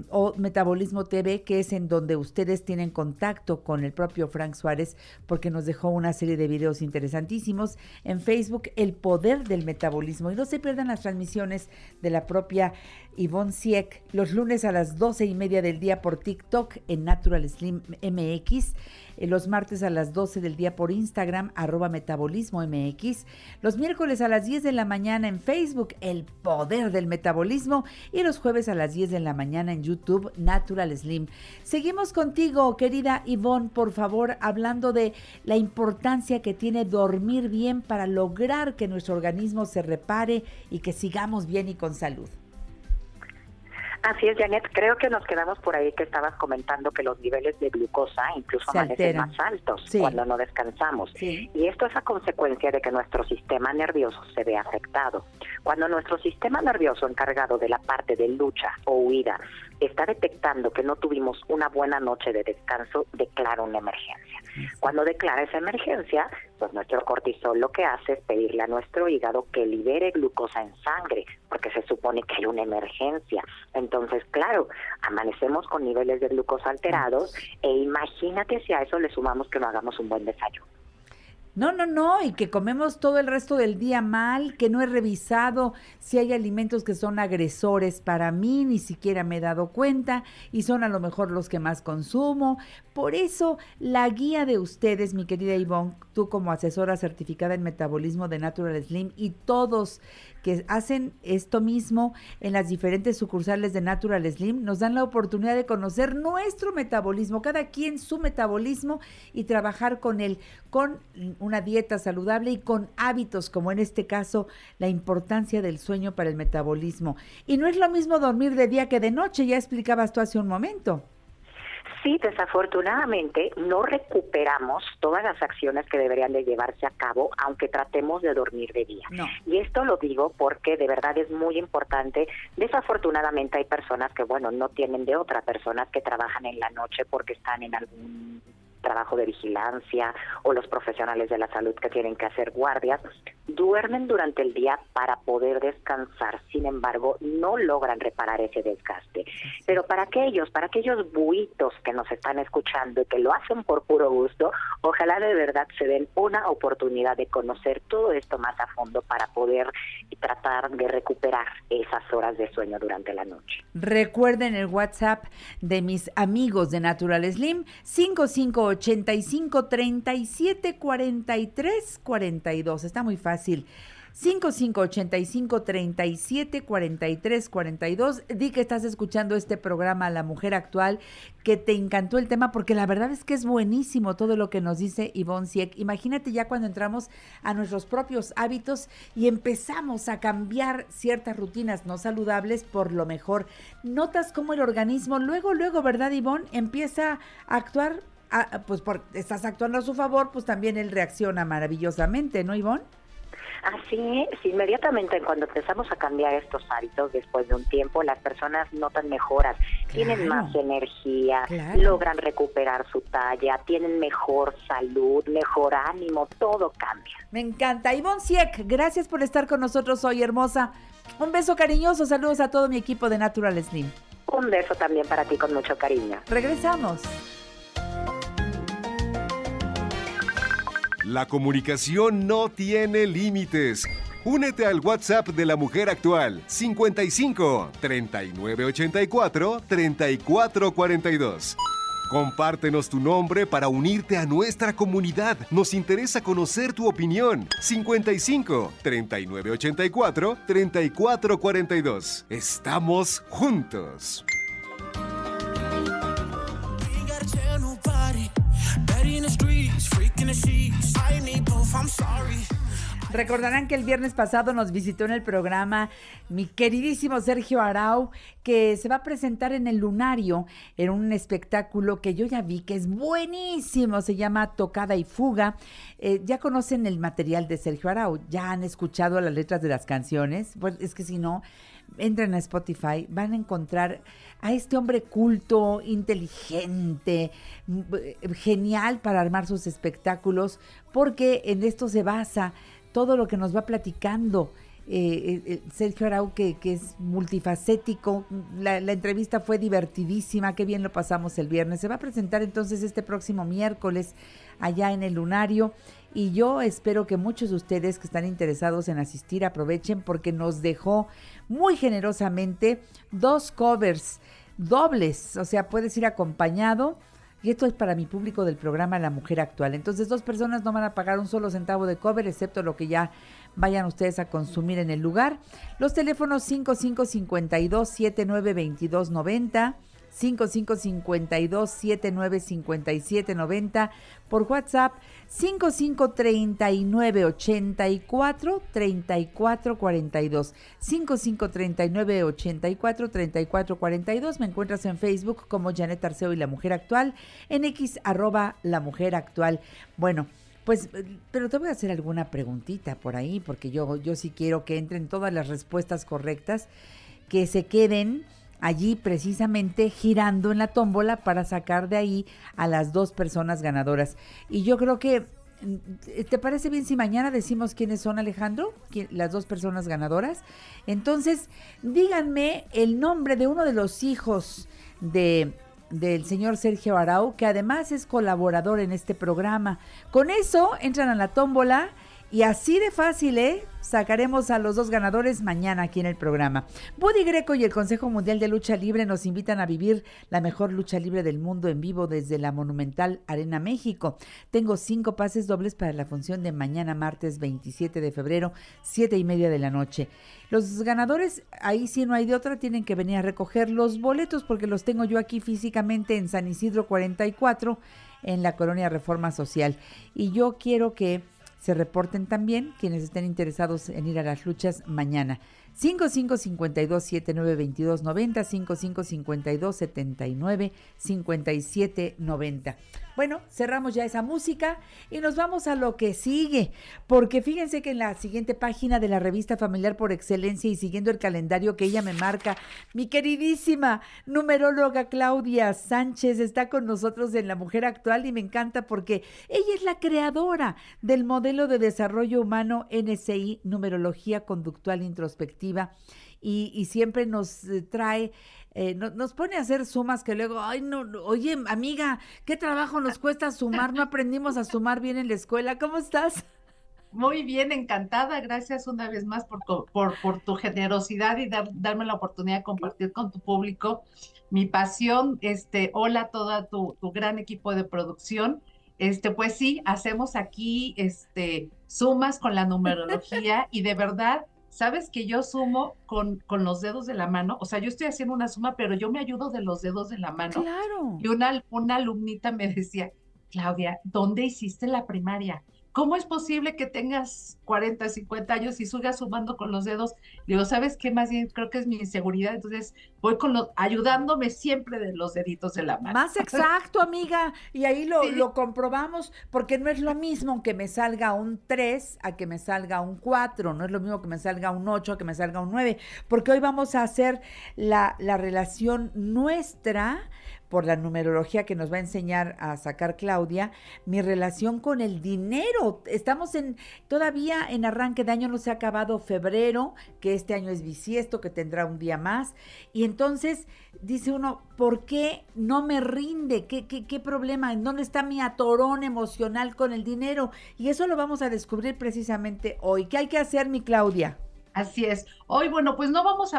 o Metabolismo TV, que es en donde ustedes tienen contacto con el propio Frank Suárez, porque nos dejó una serie de videos interesantísimos. En Facebook, El Poder del Metabolismo. Y no se pierdan las transmisiones de la propia Ivonne Sieck los lunes a las 12:30 del día por TikTok en Natural Slim MX, los martes a las 12 del día por Instagram @metabolismomx, los miércoles a las 10 de la mañana en Facebook, El Poder del Metabolismo, y los jueves a las 10 de la mañana en YouTube, Natural Slim. Seguimos contigo, querida Ivonne, por favor, hablando de la importancia que tiene dormir bien para lograr que nuestro organismo se repare y que sigamos bien y con salud. Así es, Janett, creo que nos quedamos por ahí que estabas comentando que los niveles de glucosa incluso amanecen más altos cuando no descansamos. Sí. Y esto es a consecuencia de que nuestro sistema nervioso se ve afectado. Cuando nuestro sistema nervioso encargado de la parte de lucha o huida está detectando que no tuvimos una buena noche de descanso, declara una emergencia. Sí. Cuando declara esa emergencia, pues nuestro cortisol lo que hace es pedirle a nuestro hígado que libere glucosa en sangre, porque se supone que hay una emergencia. Entonces, claro, amanecemos con niveles de glucosa alterados e imagínate si a eso le sumamos que no hagamos un buen desayuno. No, y que comemos todo el resto del día mal, que no he revisado si hay alimentos que son agresores para mí, ni siquiera me he dado cuenta, y son a lo mejor los que más consumo. Por eso, la guía de ustedes, mi querida Ivonne, tú como asesora certificada en metabolismo de Natural Slim y todos que hacen esto mismo en las diferentes sucursales de Natural Slim, nos dan la oportunidad de conocer nuestro metabolismo, cada quien su metabolismo, y trabajar con él, con una dieta saludable y con hábitos, como en este caso, la importancia del sueño para el metabolismo. Y no es lo mismo dormir de día que de noche, ya explicabas tú hace un momento. Sí, desafortunadamente no recuperamos todas las acciones que deberían de llevarse a cabo, aunque tratemos de dormir de día. No. Y esto lo digo porque de verdad es muy importante. Desafortunadamente hay personas que, bueno, no tienen de otra, personas que trabajan en la noche porque están en algún trabajo de vigilancia, o los profesionales de la salud que tienen que hacer guardias, duermen durante el día para poder descansar. Sin embargo, no logran reparar ese desgaste. Pero para aquellos buitos que nos están escuchando y que lo hacen por puro gusto, ojalá de verdad se den una oportunidad de conocer todo esto más a fondo para poder tratar de recuperar esas horas de sueño durante la noche. Recuerden el WhatsApp de mis amigos de Natural Slim, 5585-3743-42. Está muy fácil. 5585-3743-42. Di que estás escuchando este programa La Mujer Actual, que te encantó el tema, porque la verdad es que es buenísimo todo lo que nos dice Ivonne Sieck. Imagínate ya cuando entramos a nuestros propios hábitos y empezamos a cambiar ciertas rutinas no saludables por lo mejor. Notas cómo el organismo luego, ¿verdad, Ivonne? Empieza a actuar, estás actuando a su favor, pues también él reacciona maravillosamente, ¿no, Ivonne? Así es, inmediatamente cuando empezamos a cambiar estos hábitos, después de un tiempo, las personas notan mejoras, tienen más energía, logran recuperar su talla, tienen mejor salud, mejor ánimo, todo cambia. Me encanta. Ivonne Sieck, gracias por estar con nosotros hoy, hermosa. Un beso cariñoso, saludos a todo mi equipo de Natural Slim. Un beso también para ti con mucho cariño. Regresamos. La comunicación no tiene límites. Únete al WhatsApp de La Mujer Actual, 55-3984-3442. Compártenos tu nombre para unirte a nuestra comunidad. Nos interesa conocer tu opinión. 55-3984-3442. Estamos juntos. Recordarán que el viernes pasado nos visitó en el programa mi queridísimo Sergio Arau, que se va a presentar en el Lunario en un espectáculo que yo ya vi, que es buenísimo, se llama Tocada y Fuga. Ya conocen el material de Sergio Arau, ya han escuchado las letras de las canciones, pues es que si no, entren a Spotify, van a encontrar a este hombre culto, inteligente, genial para armar sus espectáculos, porque en esto se basa todo lo que nos va platicando Sergio Arau, que es multifacético. La entrevista fue divertidísima, qué bien lo pasamos el viernes. Se va a presentar entonces este próximo miércoles allá en el Lunario, y yo espero que muchos de ustedes que están interesados en asistir aprovechen, porque nos dejó muy generosamente 2 covers dobles, o sea, puedes ir acompañado, y esto es para mi público del programa La Mujer Actual. Entonces, 2 personas no van a pagar un solo centavo de cover, excepto lo que ya vayan ustedes a consumir en el lugar. Los teléfonos 5552-792290, 5552-795790, por WhatsApp 5539-84-3442, 5539-84-3442. Me encuentras en Facebook como Janett Arceo y La Mujer Actual, en X @ La Mujer Actual. Bueno, pues, pero te voy a hacer alguna preguntita por ahí, porque yo sí quiero que entren todas las respuestas correctas, que se queden allí precisamente girando en la tómbola para sacar de ahí a las 2 personas ganadoras. Y yo creo que, ¿te parece bien si mañana decimos quiénes son, Alejandro? Las 2 personas ganadoras. Entonces, díganme el nombre de uno de los hijos del señor Sergio Arau, que además es colaborador en este programa. Con eso entran a la tómbola Y así de fácil, ¿eh? Sacaremos a los dos ganadores mañana aquí en el programa. Buddy Greco y el Consejo Mundial de Lucha Libre nos invitan a vivir la mejor lucha libre del mundo en vivo desde la Monumental Arena México. Tengo 5 pases dobles para la función de mañana martes 27 de febrero, 7:30 de la noche. Los ganadores, ahí sí no hay de otra, tienen que venir a recoger los boletos porque los tengo yo aquí físicamente en San Isidro 44, en la Colonia Reforma Social. Y yo quiero que se reporten también quienes estén interesados en ir a las luchas mañana. 5552-792290, 5552-795790. Bueno, cerramos ya esa música y nos vamos a lo que sigue, porque fíjense que en la siguiente página de la revista familiar por excelencia y siguiendo el calendario que ella me marca, mi queridísima numeróloga Claudia Sánchez está con nosotros en La Mujer Actual y me encanta porque ella es la creadora del modelo de desarrollo humano NCI, numerología conductual introspectiva. Y siempre nos trae, nos pone a hacer sumas que luego, ay, no, oye, amiga, ¿qué trabajo nos cuesta sumar? No aprendimos a sumar bien en la escuela. ¿Cómo estás? Muy bien, encantada. Gracias una vez más por tu generosidad y darme la oportunidad de compartir con tu público mi pasión. Hola a todo tu gran equipo de producción. Pues sí, hacemos aquí sumas con la numerología y de verdad, sabes que yo sumo con los dedos de la mano, o sea, yo estoy haciendo una suma, pero yo me ayudo de los dedos de la mano. Claro. Y una alumnita me decía, Claudia, ¿dónde hiciste la primaria? ¿Cómo es posible que tengas 40, 50 años y sigas sumando con los dedos? Digo, ¿sabes qué? Más bien creo que es mi inseguridad, entonces voy ayudándome siempre de los deditos de la mano. Más exacto, amiga, y ahí lo comprobamos, porque no es lo mismo que me salga un 3 a que me salga un 4, no es lo mismo que me salga un 8 a que me salga un 9, porque hoy vamos a hacer la relación nuestra, por la numerología que nos va a enseñar a sacar Claudia, mi relación con el dinero. Estamos todavía en arranque de año, no se ha acabado febrero, que este año es bisiesto, que tendrá un día más. Y entonces dice uno, ¿por qué no me rinde? ¿Qué problema? ¿En dónde está mi atorón emocional con el dinero? Y eso lo vamos a descubrir precisamente hoy. ¿Qué hay que hacer, mi Claudia? Así es. Hoy, bueno, pues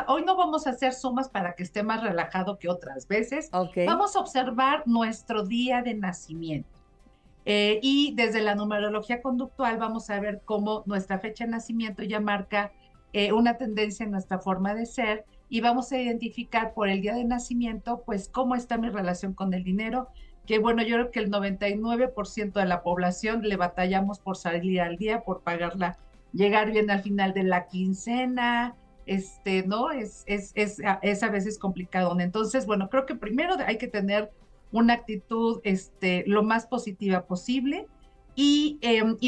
hoy no vamos a hacer sumas para que esté más relajado que otras veces. Okay. Vamos a observar nuestro día de nacimiento. Y desde la numerología conductual vamos a ver cómo nuestra fecha de nacimiento ya marca una tendencia en nuestra forma de ser y vamos a identificar por el día de nacimiento, pues, cómo está mi relación con el dinero, que bueno, yo creo que el 99% de la población le batallamos por salir al día, por pagarla, llegar bien al final de la quincena, ¿no? Es a veces complicado. Entonces, bueno, creo que primero hay que tener una actitud, lo más positiva posible y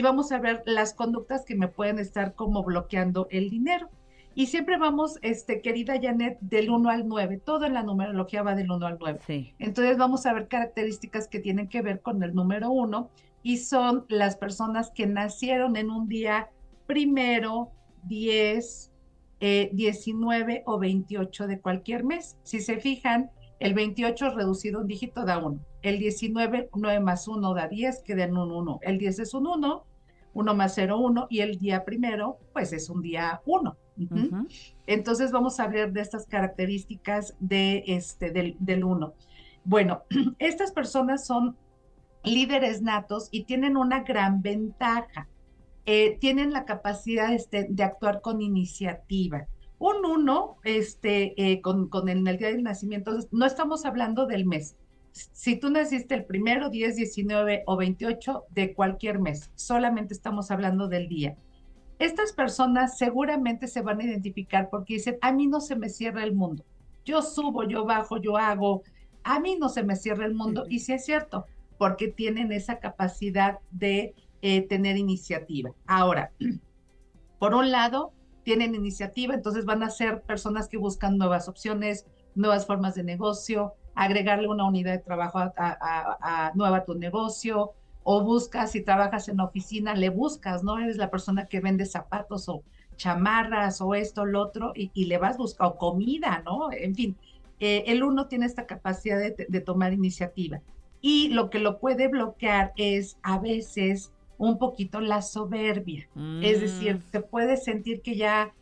vamos a ver las conductas que me pueden estar como bloqueando el dinero. Y siempre vamos, querida Janett, del 1 al 9. Todo en la numerología va del 1 al 9. Sí. Entonces vamos a ver características que tienen que ver con el número 1 y son las personas que nacieron en un día primero, 10, 19 o 28 de cualquier mes. Si se fijan, el 28 reducido un dígito da 1. El 19, 9 más 1 da 10, que den un 1. El 10 es un 1, 1 más 0, 1. Y el día primero, pues es un día 1. Uh-huh. Entonces vamos a hablar de estas características de del 1. Bueno, estas personas son líderes natos y tienen una gran ventaja. Tienen la capacidad de actuar con iniciativa. Un 1, con el día del nacimiento, no estamos hablando del mes. Si tú naciste el primero, 10, 19 o 28 de cualquier mes, solamente estamos hablando del día. Estas personas seguramente se van a identificar porque dicen, a mí no se me cierra el mundo. Yo subo, yo bajo, yo hago, a mí no se me cierra el mundo. Sí. Y sí es cierto, porque tienen esa capacidad de tener iniciativa. Ahora, por un lado, tienen iniciativa, entonces van a ser personas que buscan nuevas opciones, nuevas formas de negocio, agregarle una unidad de trabajo nueva a tu negocio, o buscas, si trabajas en oficina, le buscas, ¿no? Eres la persona que vende zapatos o chamarras o esto, lo otro, y le vas buscando comida, ¿no? En fin, el uno tiene esta capacidad de tomar iniciativa. Y lo que lo puede bloquear es a veces un poquito la soberbia. Es decir, se puede sentir que ya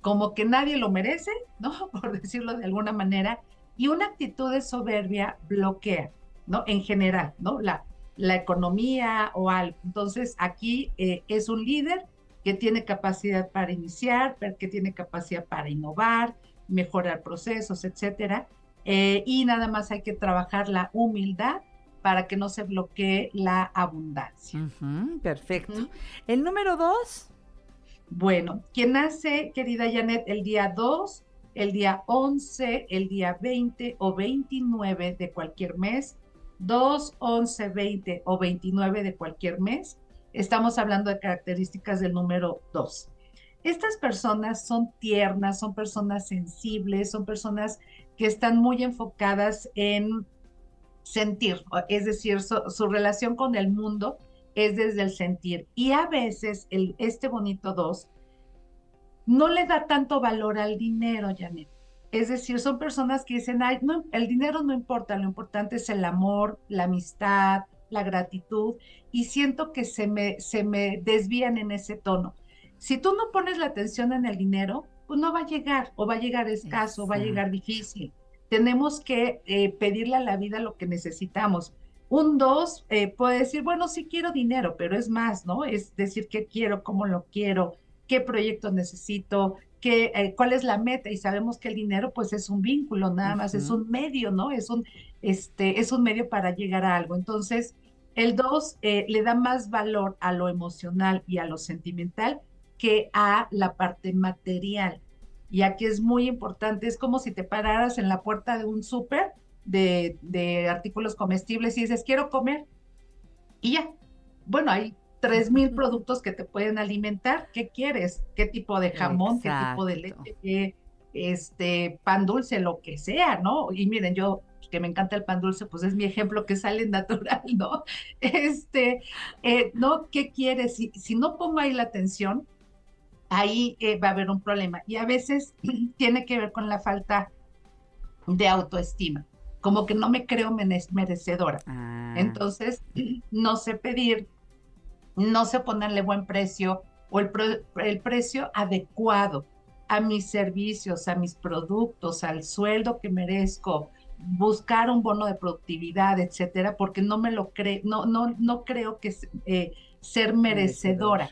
como que nadie lo merece, ¿no? Por decirlo de alguna manera. Y una actitud de soberbia bloquea, ¿no? En general, ¿no? La economía o algo. Entonces, aquí es un líder que tiene capacidad para iniciar, que tiene capacidad para innovar, mejorar procesos, etcétera. Y nada más hay que trabajar la humildad para que no se bloquee la abundancia. Perfecto. ¿El número 2? Bueno, quien nace, querida Janett, el día 2, el día 11, el día 20 o 29 de cualquier mes, 2, 11, 20 o 29 de cualquier mes, estamos hablando de características del número 2. Estas personas son tiernas, son personas sensibles, son personas que están muy enfocadas en sentir, es decir, su relación con el mundo es desde el sentir. Y a veces este bonito 2 no le da tanto valor al dinero, Janett. Es decir, son personas que dicen, ay, no, el dinero no importa, lo importante es el amor, la amistad, la gratitud, y siento que se me desvían en ese tono. Si tú no pones la atención en el dinero, pues no va a llegar, o va a llegar escaso, o va a llegar difícil. Tenemos que pedirle a la vida lo que necesitamos. Un 2 puede decir, bueno, sí quiero dinero, pero es más, ¿no? Es decir, qué quiero, cómo lo quiero, qué proyecto necesito, cuál es la meta. Y sabemos que el dinero, pues, es un vínculo, nada más, es un medio, ¿no? Es un medio para llegar a algo. Entonces, el 2 le da más valor a lo emocional y a lo sentimental que a la parte material. Y aquí es muy importante, es como si te pararas en la puerta de un súper de artículos comestibles y dices, quiero comer, y ya. Bueno, hay 3,000 productos que te pueden alimentar. ¿Qué quieres? ¿Qué tipo de jamón? Exacto. ¿Qué tipo de leche? ¿Qué pan dulce? Lo que sea, ¿no? Y miren, yo que me encanta el pan dulce, pues es mi ejemplo que sale natural, ¿no? ¿No? ¿Qué quieres? Si no pongo ahí la atención, ahí va a haber un problema. Y a veces tiene que ver con la falta de autoestima, como que no me creo merecedora. Entonces, no sé pedir, no sé ponerle buen precio o el precio adecuado a mis servicios, a mis productos, al sueldo que merezco, buscar un bono de productividad, etcétera, porque no me lo creo, no creo que ser merecedora.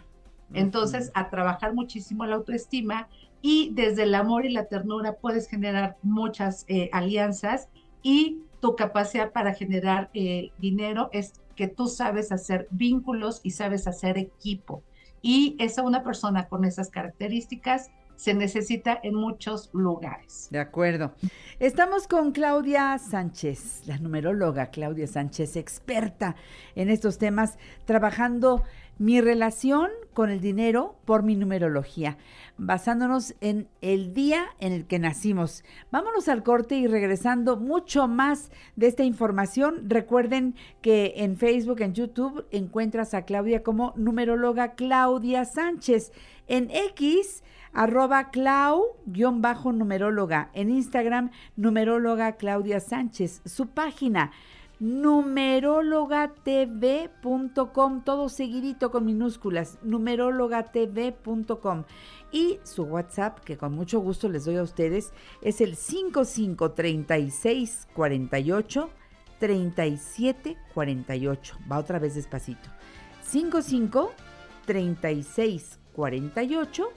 Entonces, a trabajar muchísimo la autoestima, y desde el amor y la ternura puedes generar muchas alianzas, y tu capacidad para generar dinero es que tú sabes hacer vínculos y sabes hacer equipo. Y una persona con esas características se necesita en muchos lugares. De acuerdo. Estamos con Claudia Sánchez, la numeróloga Claudia Sánchez, experta en estos temas, trabajando mi relación con el dinero por mi numerología, basándonos en el día en el que nacimos. Vámonos al corte y regresando mucho más de esta información. Recuerden que en Facebook, en YouTube, encuentras a Claudia como numeróloga Claudia Sánchez. En X, @clau_numeróloga. En Instagram, numeróloga Claudia Sánchez. Su página, numerologatv.com, todo seguidito con minúsculas, numerologatv.com. Y su WhatsApp, que con mucho gusto les doy a ustedes, es el 55 36 48 37 48. Va otra vez despacito: 55 36 48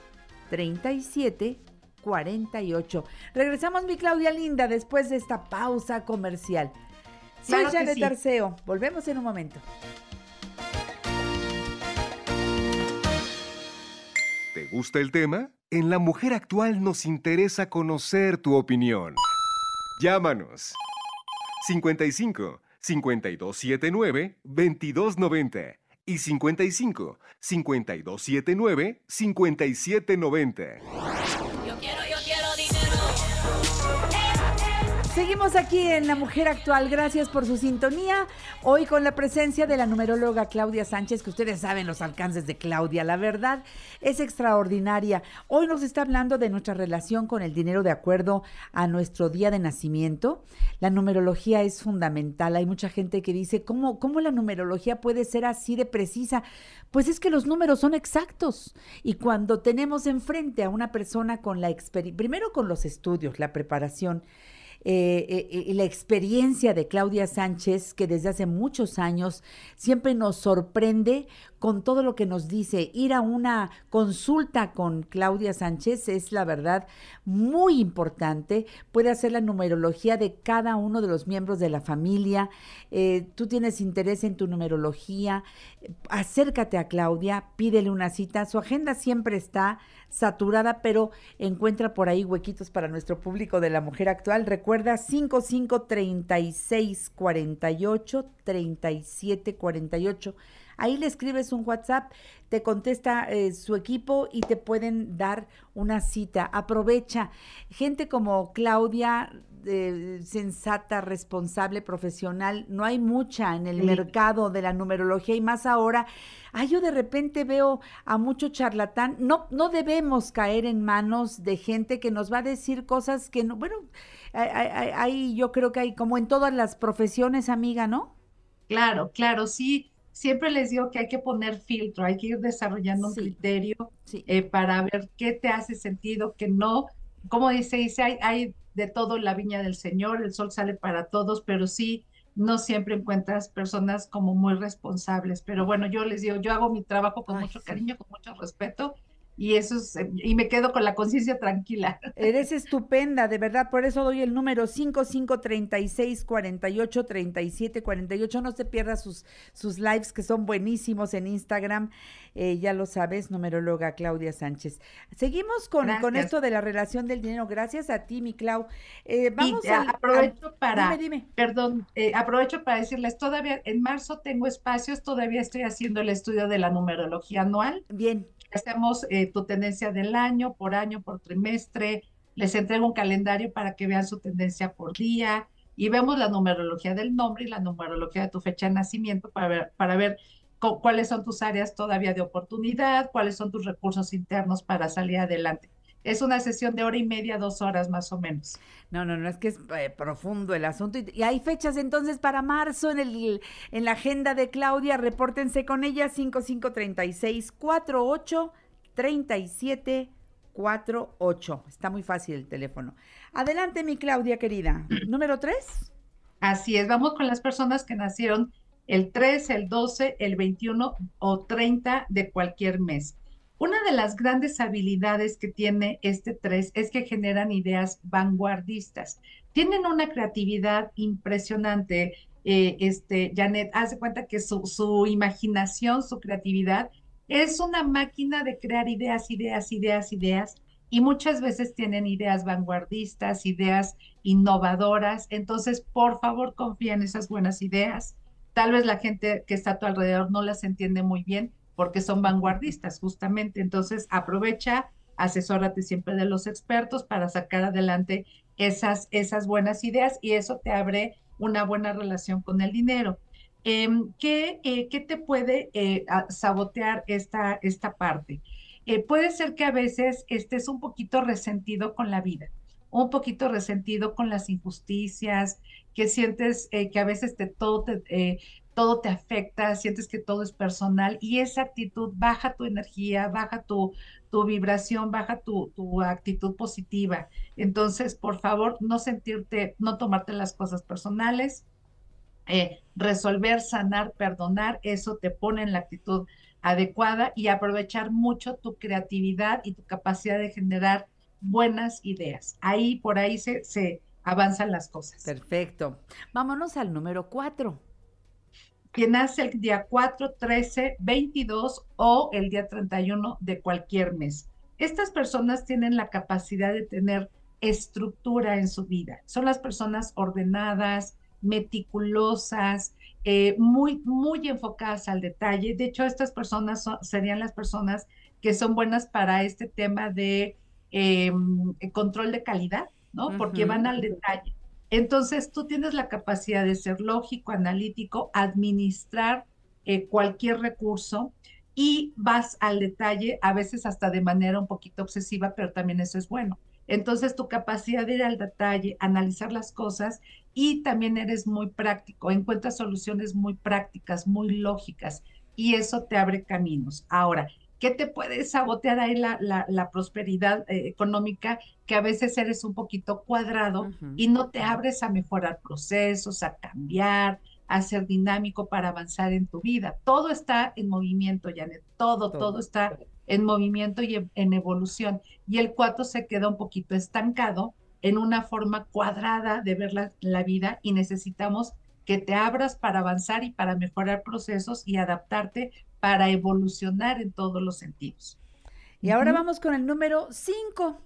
37 48. Regresamos, mi Claudia linda, después de esta pausa comercial. Soy Janett Arceo. Volvemos en un momento. ¿Te gusta el tema? En La Mujer Actual nos interesa conocer tu opinión. Llámanos. 55 5279 2290 y 55 5279 5790. Yo quiero dinero. Seguimos aquí en La Mujer Actual. Gracias por su sintonía. Hoy con la presencia de la numeróloga Claudia Sánchez, que ustedes saben los alcances de Claudia. La verdad es extraordinaria. Hoy nos está hablando de nuestra relación con el dinero de acuerdo a nuestro día de nacimiento. La numerología es fundamental. Hay mucha gente que dice, ¿cómo la numerología puede ser así de precisa? Pues es que los números son exactos. Y cuando tenemos enfrente a una persona con la experiencia, primero con los estudios, la preparación, la experiencia de Claudia Sánchez, que desde hace muchos años siempre nos sorprende con todo lo que nos dice. Ir a una consulta con Claudia Sánchez es, la verdad, muy importante. Puede hacer la numerología de cada uno de los miembros de la familia. Tú tienes interés en tu numerología, acércate a Claudia, pídele una cita. Su agenda siempre está saturada, pero encuentra por ahí huequitos para nuestro público de La Mujer Actual. Recuerda 55 36 48 37 48. Ahí le escribes un WhatsApp, te contesta su equipo y te pueden dar una cita. Aprovecha. Gente como Claudia, sensata, responsable, profesional, no hay mucha en el mercado de la numerología, y más ahora. Yo de repente veo a mucho charlatán. No debemos caer en manos de gente que nos va a decir cosas que no. Bueno, yo creo que hay, como en todas las profesiones, amiga, ¿no? Claro, sí. Siempre les digo que hay que poner filtro, hay que ir desarrollando un criterio para ver qué te hace sentido, qué no. Como dice hay de todo en la viña del Señor, el sol sale para todos, pero sí, no siempre encuentras personas como muy responsables. Pero bueno, yo les digo, yo hago mi trabajo con mucho cariño, con mucho respeto. Y eso es, y me quedo con la conciencia tranquila. Eres estupenda, de verdad, por eso doy el número 55 36 48 37 48. No se pierda sus lives, que son buenísimos en Instagram. Ya lo sabes, numeróloga Claudia Sánchez. Seguimos con esto de la relación del dinero. Gracias a ti, mi Clau. Vamos y aprovecho para decirles, todavía en marzo tengo espacios, todavía estoy haciendo el estudio de la numerología anual. Bien. Hacemos tu tendencia del año, por trimestre. Les entrego un calendario para que vean su tendencia por día, y vemos la numerología del nombre y la numerología de tu fecha de nacimiento para ver cuáles son tus áreas todavía de oportunidad, cuáles son tus recursos internos para salir adelante. Es una sesión de hora y media, 2 horas más o menos. No, es que es profundo el asunto. Y hay fechas entonces para marzo en la agenda de Claudia. Repórtense con ella, 55 36 48 37 48. Está muy fácil el teléfono. Adelante, mi Claudia querida. ¿Número 3? Así es, vamos con las personas que nacieron el 3, el 12, el 21 o 30 de cualquier mes. Una de las grandes habilidades que tiene este 3 es que generan ideas vanguardistas. Tienen una creatividad impresionante. Janett, haz de cuenta que su imaginación, su creatividad, es una máquina de crear ideas, y muchas veces tienen ideas vanguardistas, ideas innovadoras. Entonces, por favor, confía en esas buenas ideas. Tal vez la gente que está a tu alrededor no las entiende muy bien, porque son vanguardistas justamente. Entonces aprovecha, asesórate siempre de los expertos para sacar adelante esas buenas ideas, y eso te abre una buena relación con el dinero. ¿Qué te puede sabotear esta parte? Puede ser que a veces estés un poquito resentido con la vida, un poquito resentido con las injusticias, que sientes que a veces todo te afecta, sientes que todo es personal, y esa actitud baja tu energía, baja tu vibración, baja tu actitud positiva. Entonces, por favor, no tomarte las cosas personales, resolver, sanar, perdonar. Eso te pone en la actitud adecuada, y aprovechar mucho tu creatividad y tu capacidad de generar buenas ideas. Por ahí se avanzan las cosas. Perfecto. Vámonos al número 4. Quien nace el día 4, 13, 22 o el día 31 de cualquier mes. Estas personas tienen la capacidad de tener estructura en su vida. Son las personas ordenadas, meticulosas, muy, muy enfocadas al detalle. De hecho, estas personas serían las personas que son buenas para este tema de control de calidad, ¿no? Porque van al detalle. Entonces tú tienes la capacidad de ser lógico, analítico, administrar cualquier recurso y vas al detalle, a veces hasta de manera un poquito obsesiva, pero también eso es bueno. Entonces tu capacidad de ir al detalle, analizar las cosas, y también eres muy práctico, encuentras soluciones muy prácticas, muy lógicas, y eso te abre caminos. Ahora, ¿qué te puede sabotear ahí la prosperidad económica? Que a veces eres un poquito cuadrado y no te abres a mejorar procesos, a cambiar, a ser dinámico para avanzar en tu vida. Todo está en movimiento, Janett, todo está en movimiento y en evolución. Y el 4 se queda un poquito estancado en una forma cuadrada de ver la vida, y necesitamos que te abras para avanzar y para mejorar procesos y adaptarte para evolucionar en todos los sentidos. Y ahora vamos con el número 5.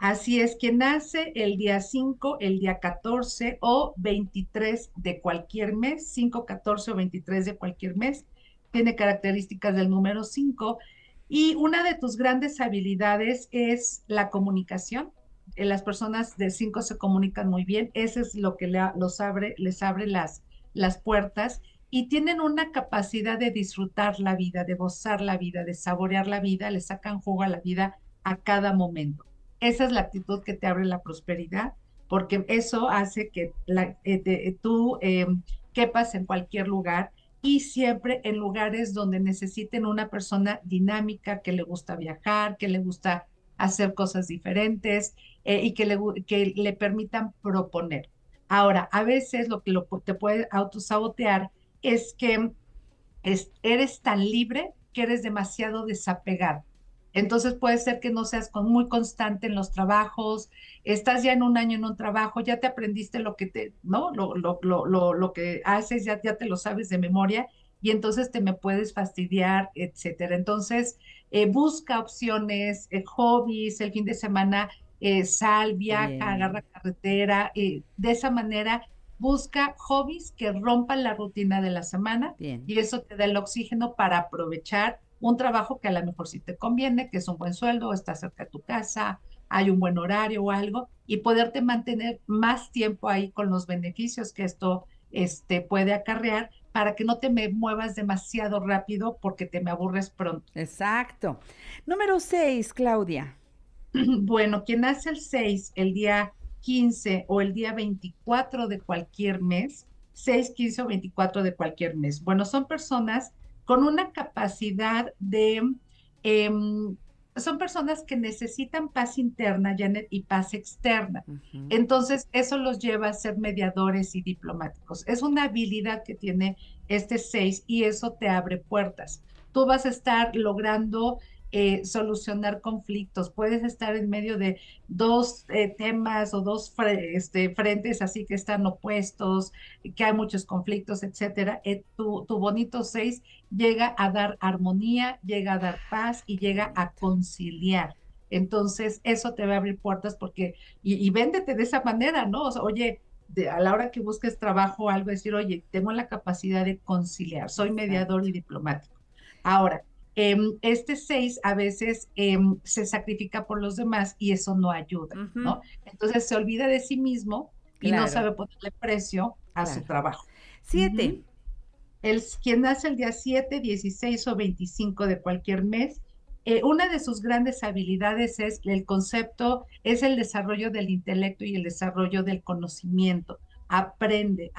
Así es, quien nace el día 5, el día 14 o 23 de cualquier mes, 5, 14 o 23 de cualquier mes, tiene características del número 5, y una de tus grandes habilidades es la comunicación. Las personas de 5 se comunican muy bien, eso es lo que les abre las puertas, y tienen una capacidad de disfrutar la vida, de gozar la vida, de saborear la vida, le sacan jugo a la vida a cada momento. Esa es la actitud que te abre la prosperidad, porque eso hace que tú quepas en cualquier lugar, y siempre en lugares donde necesiten una persona dinámica, que le gusta viajar, que le gusta hacer cosas diferentes y que le permitan proponer. Ahora, a veces lo que te puede autosabotear es que eres tan libre que eres demasiado desapegado. Entonces puede ser que no seas muy constante en los trabajos, estás ya en un año en un trabajo, ya te aprendiste lo que lo que haces, ya te lo sabes de memoria, y entonces te me puedes fastidiar, etcétera. Entonces busca opciones, hobbies, el fin de semana sal, viaja, agarra carretera, de esa manera. Busca hobbies que rompan la rutina de la semana, y eso te da el oxígeno para aprovechar un trabajo que a lo mejor sí te conviene, que es un buen sueldo, está cerca de tu casa, hay un buen horario o algo, y poderte mantener más tiempo ahí con los beneficios que esto puede acarrear, para que no te me muevas demasiado rápido porque te me aburres pronto. Exacto. Número 6, Claudia. Bueno, quien hace el 6, el día 15 o el día 24 de cualquier mes, 6, 15 o 24 de cualquier mes. Bueno, son personas con una capacidad de, son personas que necesitan paz interna, Janett, y paz externa. Entonces, eso los lleva a ser mediadores y diplomáticos. Es una habilidad que tiene este 6, y eso te abre puertas. Tú vas a estar logrando solucionar conflictos, puedes estar en medio de dos temas o dos frentes así que están opuestos, que hay muchos conflictos, etcétera. Tu bonito 6 llega a dar armonía, llega a dar paz y llega a conciliar. Entonces eso te va a abrir puertas, porque y véndete de esa manera, ¿no? O sea, oye, a la hora que busques trabajo o algo, decir, oye, tengo la capacidad de conciliar, soy mediador y diplomático. Ahora, este 6 a veces se sacrifica por los demás, y eso no ayuda, ¿no? Entonces se olvida de sí mismo y no sabe ponerle precio a su trabajo. 7. Quien nace el día 7, 16 o 25 de cualquier mes, una de sus grandes habilidades es el desarrollo del intelecto y el desarrollo del conocimiento. Aprende.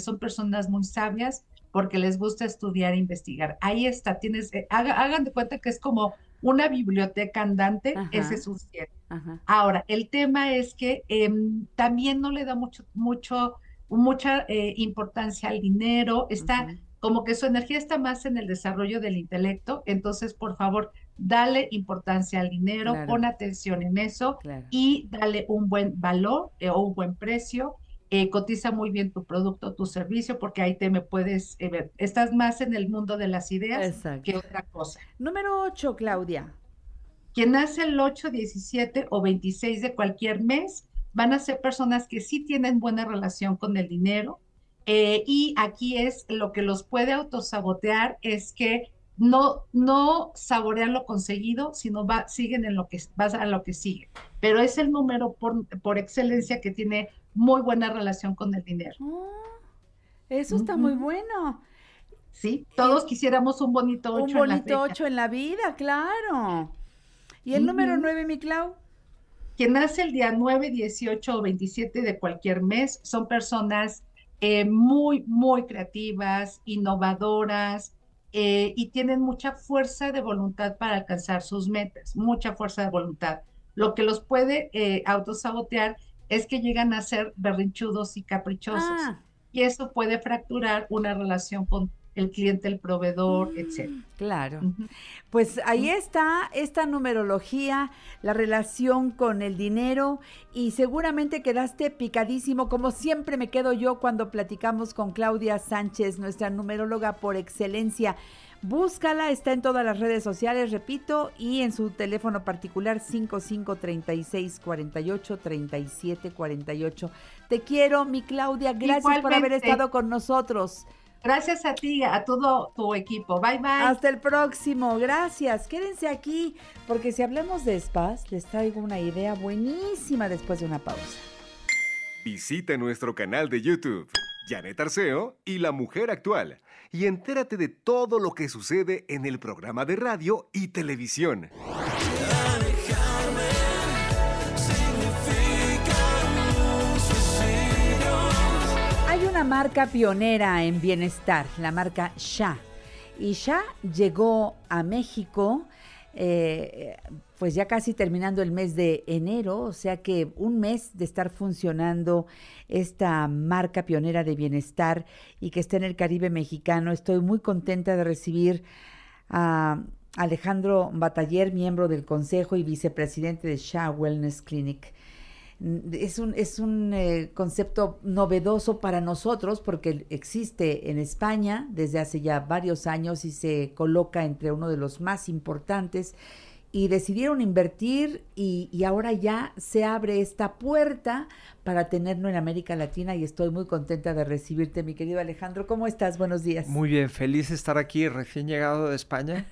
Son personas muy sabias, porque les gusta estudiar e investigar. Ahí está, hagan de cuenta que es como una biblioteca andante, ese es un 7. Ahora, el tema es que también no le da mucha importancia al dinero, está como que su energía está más en el desarrollo del intelecto, entonces por favor, dale importancia al dinero, pon atención en eso y dale un buen valor o un buen precio. Cotiza muy bien tu producto, tu servicio, porque ahí te me puedes ver. Estás más en el mundo de las ideas que otra cosa. Número 8, Claudia. Quien nace el 8, 17 o 26 de cualquier mes, van a ser personas que sí tienen buena relación con el dinero, y aquí es lo que los puede autosabotear, es que no saborean lo conseguido, sino siguen en lo que vas a lo que sigue. Pero es el número por excelencia que tiene muy buena relación con el dinero. Eso está muy bueno. Sí, todos quisiéramos un bonito 8 en la vida. Un bonito 8 en la vida, claro. ¿Y el número 9, mi Clau? Quien nace el día 9, 18 o 27 de cualquier mes son personas muy, muy creativas, innovadoras, y tienen mucha fuerza de voluntad para alcanzar sus metas, mucha fuerza de voluntad. Lo que los puede autosabotear es que llegan a ser berrinchudos y caprichosos. Y eso puede fracturar una relación con el cliente, el proveedor, etcétera. Claro. Pues ahí está esta numerología, la relación con el dinero, y seguramente quedaste picadísimo, como siempre me quedo yo cuando platicamos con Claudia Sánchez, nuestra numeróloga por excelencia. Búscala, está en todas las redes sociales, repito, y en su teléfono particular 55 36 48 37 48. Te quiero, mi Claudia, gracias. Igualmente. Por haber estado con nosotros. Gracias a ti, a todo tu equipo. Bye, bye. Hasta el próximo. Gracias. Quédense aquí, porque si hablamos de spas, les traigo una idea buenísima después de una pausa. Visita nuestro canal de YouTube, Janett Arceo y La Mujer Actual, y entérate de todo lo que sucede en el programa de radio y televisión. Marca pionera en bienestar, la marca SHA, y SHA llegó a México pues ya casi terminando el mes de enero, o sea que un mes de estar funcionando esta marca pionera de bienestar y que está en el Caribe mexicano. Estoy muy contenta de recibir a Alejandro Bataller, miembro del consejo y vicepresidente de SHA Wellness Clinic. Es un concepto novedoso para nosotros, porque existe en España desde hace ya varios años y se coloca entre uno de los más importantes, y decidieron invertir y ahora ya se abre esta puerta para tenerlo en América Latina, y estoy muy contenta de recibirte, mi querido Alejandro. ¿Cómo estás? Buenos días. Muy bien, feliz de estar aquí, recién llegado de España.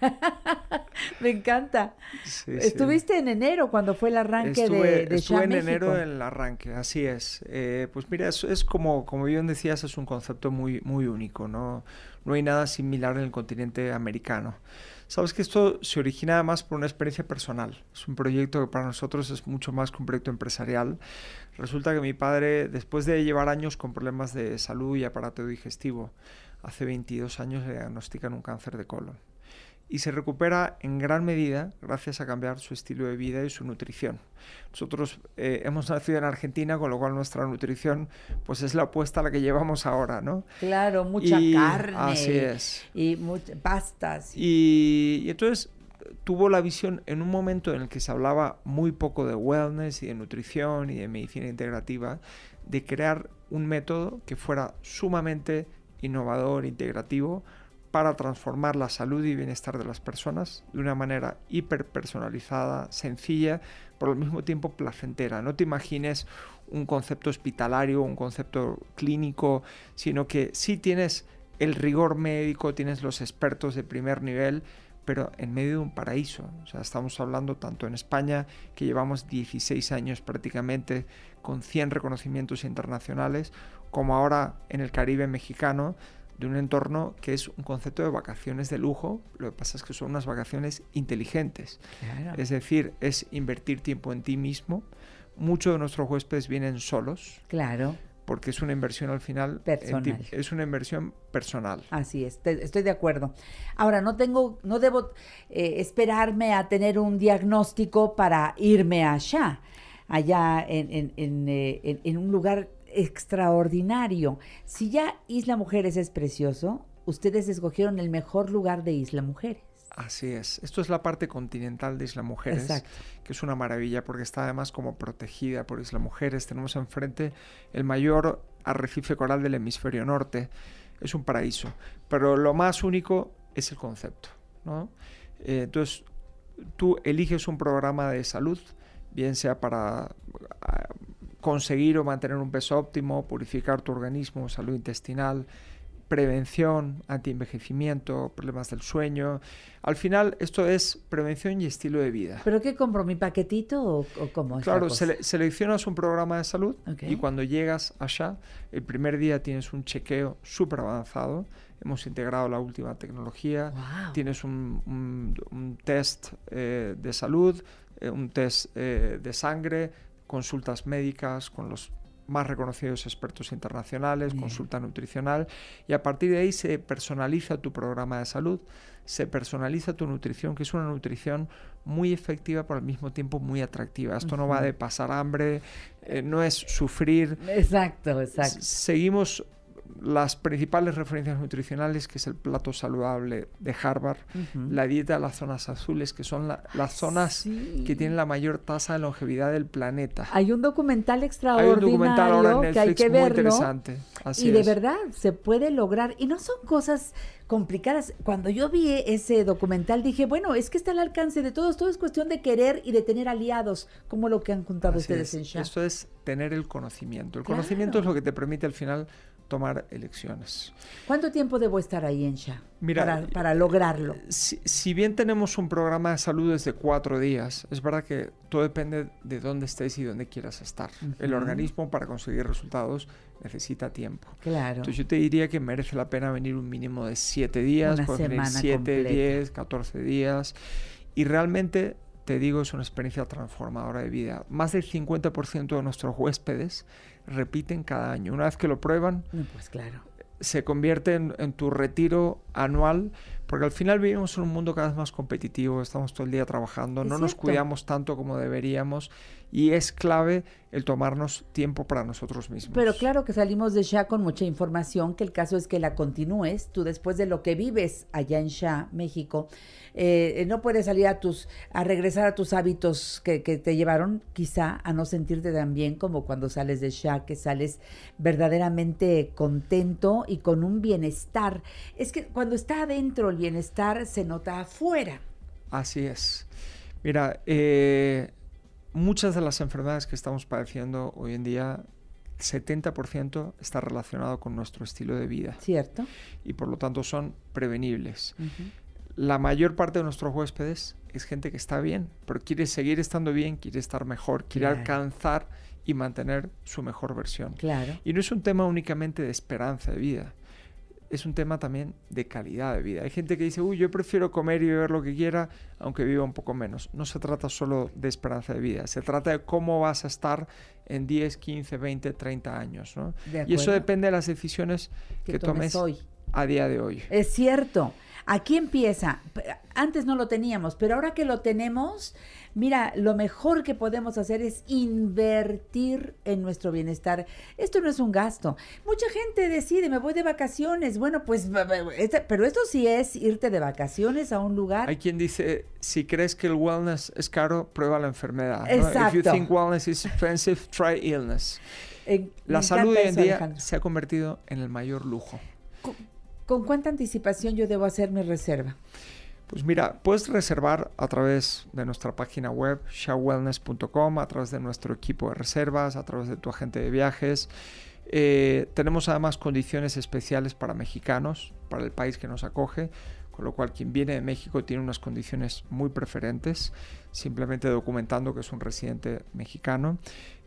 Me encanta. Sí, estuviste en enero cuando fue el arranque. Estuve en enero en el arranque, así es. Pues mira, es como bien decías, es un concepto muy, muy único, ¿no? No hay nada similar en el continente americano. Sabes que esto se origina además por una experiencia personal. Es un proyecto que para nosotros es mucho más que un proyecto empresarial. Resulta que mi padre, después de llevar años con problemas de salud y aparato digestivo, hace 22 años le diagnostican un cáncer de colon. Y se recupera en gran medida gracias a cambiar su estilo de vida y su nutrición. Nosotros hemos nacido en Argentina, con lo cual nuestra nutrición pues es la opuesta a la que llevamos ahora, ¿no? Claro, mucha carne. Así es. Y pastas. Y entonces tuvo la visión en un momento en el que se hablaba muy poco de wellness y de nutrición y de medicina integrativa, de crear un método que fuera sumamente innovador, integrativo, para transformar la salud y bienestar de las personas de una manera hiperpersonalizada, sencilla, pero al mismo tiempo placentera. No te imagines un concepto hospitalario, un concepto clínico, sino que sí tienes el rigor médico, tienes los expertos de primer nivel, pero en medio de un paraíso. O sea, estamos hablando tanto en España, que llevamos 16 años prácticamente con 100 reconocimientos internacionales, como ahora en el Caribe mexicano, de un entorno que es un concepto de vacaciones de lujo. Lo que pasa es que son unas vacaciones inteligentes. Claro. Es decir, es invertir tiempo en ti mismo. Muchos de nuestros huéspedes vienen solos. Claro. Porque es una inversión al final personal. Es una inversión personal. Así es, estoy de acuerdo. Ahora, no debo esperarme a tener un diagnóstico para irme allá en un lugar extraordinario. Si ya Isla Mujeres es precioso, ustedes escogieron el mejor lugar de Isla Mujeres. Así es. Esto es la parte continental de Isla Mujeres. Exacto. Que es una maravilla porque está además como protegida por Isla Mujeres. Tenemos enfrente el mayor arrecife coral del hemisferio norte. Es un paraíso. Pero lo más único es el concepto, ¿no? Entonces, tú eliges un programa de salud, bien sea para conseguir o mantener un peso óptimo, purificar tu organismo, salud intestinal, prevención, antienvejecimiento, problemas del sueño. Al final, esto es prevención y estilo de vida. ¿Pero qué compro? ¿Mi paquetito o cómo? Claro, seleccionas un programa de salud, okay, y cuando llegas allá, el primer día tienes un chequeo súper avanzado. Hemos integrado la última tecnología. Wow. Tienes un test de salud, un test de sangre, consultas médicas con los más reconocidos expertos internacionales, bien, consulta nutricional, y a partir de ahí se personaliza tu programa de salud, se personaliza tu nutrición, que es una nutrición muy efectiva pero al mismo tiempo muy atractiva. Esto, uh-huh, no va de pasar hambre, no es sufrir. Exacto, exacto. Seguimos las principales referencias nutricionales, que es el plato saludable de Harvard, uh-huh, la dieta de las zonas azules, que son las zonas, sí, que tienen la mayor tasa de longevidad del planeta. Hay un documental extraordinario, hay un documental ahora en Netflix que hay que verlo, muy interesante. Así es. De verdad, se puede lograr. Y no son cosas complicadas. Cuando yo vi ese documental dije, bueno, es que está al alcance de todos. Todo es cuestión de querer y de tener aliados, como lo que han contado ustedes en SHA. Eso es tener el conocimiento. El, claro, conocimiento es lo que te permite al final tomar elecciones. ¿Cuánto tiempo debo estar ahí en SHA para lograrlo? Si bien tenemos un programa de salud desde 4 días, es verdad que todo depende de dónde estés y dónde quieras estar. Uh-huh. El organismo, para conseguir resultados, necesita tiempo. Claro. Entonces yo te diría que merece la pena venir un mínimo de 7 días, puedes venir 7, 10, 14 días, y realmente, te digo, es una experiencia transformadora de vida. Más del 50% de nuestros huéspedes repiten cada año. Una vez que lo prueban, pues claro, se convierte en tu retiro anual, porque al final vivimos en un mundo cada vez más competitivo, estamos todo el día trabajando, no nos cuidamos tanto como deberíamos, y es clave el tomarnos tiempo para nosotros mismos. Pero claro que salimos de SHA con mucha información, que el caso es que la continúes. Tú, después de lo que vives allá en SHA, México, no puedes salir a regresar a tus hábitos que te llevaron quizá a no sentirte tan bien como cuando sales de SHA, que sales verdaderamente contento y con un bienestar. Es que cuando está adentro el bienestar, se nota afuera. Así es. Mira, muchas de las enfermedades que estamos padeciendo hoy en día, 70% está relacionado con nuestro estilo de vida. Cierto. Y por lo tanto son prevenibles. Uh-huh. La mayor parte de nuestros huéspedes es gente que está bien, pero quiere seguir estando bien, quiere estar mejor, quiere, claro, alcanzar y mantener su mejor versión. Claro. Y no es un tema únicamente de esperanza de vida. Es un tema también de calidad de vida. Hay gente que dice, uy, yo prefiero comer y beber lo que quiera, aunque viva un poco menos. No se trata solo de esperanza de vida, se trata de cómo vas a estar en 10, 15, 20, 30 años, ¿no? Y eso depende de las decisiones que tomes hoy, a día de hoy. Es cierto. Aquí empieza. Antes no lo teníamos, pero ahora que lo tenemos, mira, lo mejor que podemos hacer es invertir en nuestro bienestar. Esto no es un gasto. Mucha gente decide, me voy de vacaciones. Bueno, pues, pero esto sí es irte de vacaciones a un lugar. Hay quien dice, si crees que el wellness es caro, prueba la enfermedad, ¿no? Exacto. If you think wellness is expensive, try illness. La salud hoy en día, Alejandro, se ha convertido en el mayor lujo. ¿Con cuánta anticipación yo debo hacer mi reserva? Pues mira, puedes reservar a través de nuestra página web, shawellness.com, a través de nuestro equipo de reservas, a través de tu agente de viajes. Tenemos además condiciones especiales para mexicanos, para el país que nos acoge, con lo cual quien viene de México tiene unas condiciones muy preferentes, simplemente documentando que es un residente mexicano.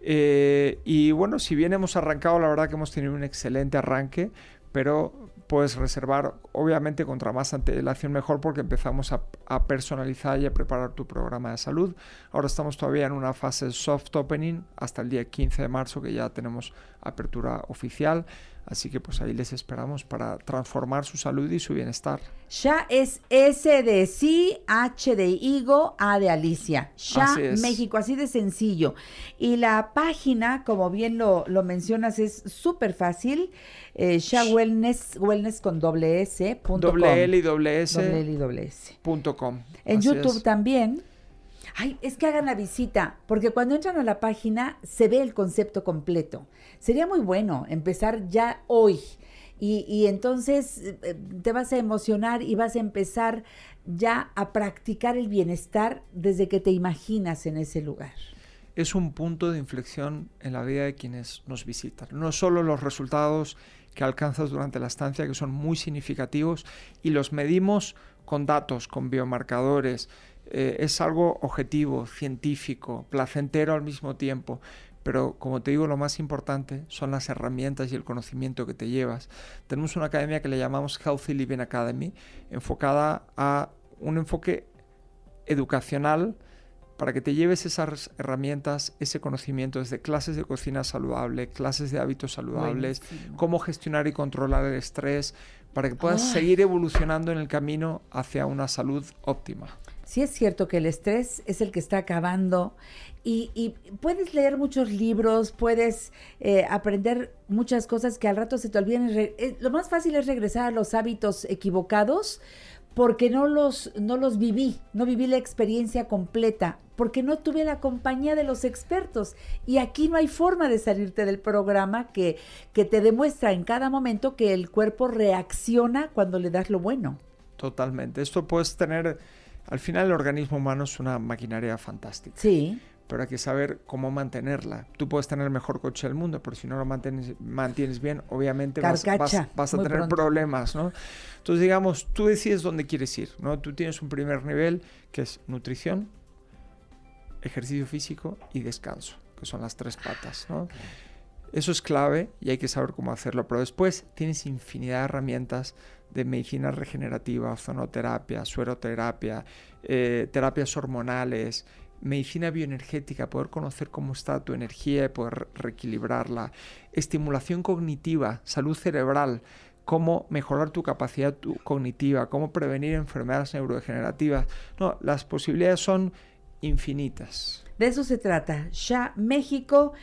Y bueno, si bien hemos arrancado, la verdad que hemos tenido un excelente arranque, pero puedes reservar, obviamente, contra más antelación mejor, porque empezamos a personalizar y a preparar tu programa de salud. Ahora estamos todavía en una fase soft opening hasta el día 15 de marzo, que ya tenemos apertura oficial. Así que pues ahí les esperamos para transformar su salud y su bienestar. SHA es S de sí, H de higo, A de Alicia. SHA México, así de sencillo. Y la página, como bien lo mencionas, es súper fácil. SHA Wellness con doble S. Doble L y doble S. En YouTube también. Ay, es que hagan la visita, porque cuando entran a la página se ve el concepto completo. Sería muy bueno empezar ya hoy y entonces te vas a emocionar y vas a empezar ya a practicar el bienestar desde que te imaginas en ese lugar. es un punto de inflexión en la vida de quienes nos visitan. No solo los resultados que alcanzas durante la estancia, que son muy significativos, y los medimos con datos, con biomarcadores. Es algo objetivo, científico, placentero al mismo tiempo. Pero, como te digo, lo más importante son las herramientas y el conocimiento que te llevas. Tenemos una academia que le llamamos Healthy Living Academy, enfocada a un enfoque educacional para que te lleves esas herramientas, ese conocimiento, desde clases de cocina saludable, clases de hábitos saludables, buenísimo, cómo gestionar y controlar el estrés, para que puedas seguir evolucionando en el camino hacia una salud óptima. Sí, es cierto que el estrés es el que está acabando y puedes leer muchos libros, puedes aprender muchas cosas que al rato se te olvidan. Lo más fácil es regresar a los hábitos equivocados porque no los viví, no viví la experiencia completa, porque no tuve la compañía de los expertos. Y aquí no hay forma de salirte del programa que te demuestra en cada momento que el cuerpo reacciona cuando le das lo bueno. Totalmente. Esto puedes tener... Al final el organismo humano es una maquinaria fantástica. Sí. Pero hay que saber cómo mantenerla. Tú puedes tener el mejor coche del mundo, pero si no lo mantienes bien, obviamente vas a tener problemas, ¿no? Entonces, digamos, tú decides dónde quieres ir, ¿no? Tú tienes un primer nivel que es nutrición, ejercicio físico y descanso, que son las tres patas, ¿no? Okay. Eso es clave y hay que saber cómo hacerlo. Pero después tienes infinidad de herramientas de medicina regenerativa, ozonoterapia, sueroterapia, terapias hormonales, medicina bioenergética, poder conocer cómo está tu energía y poder reequilibrarla, estimulación cognitiva, salud cerebral, cómo mejorar tu capacidad cognitiva, cómo prevenir enfermedades neurodegenerativas. No, las posibilidades son infinitas. De eso se trata. SHA México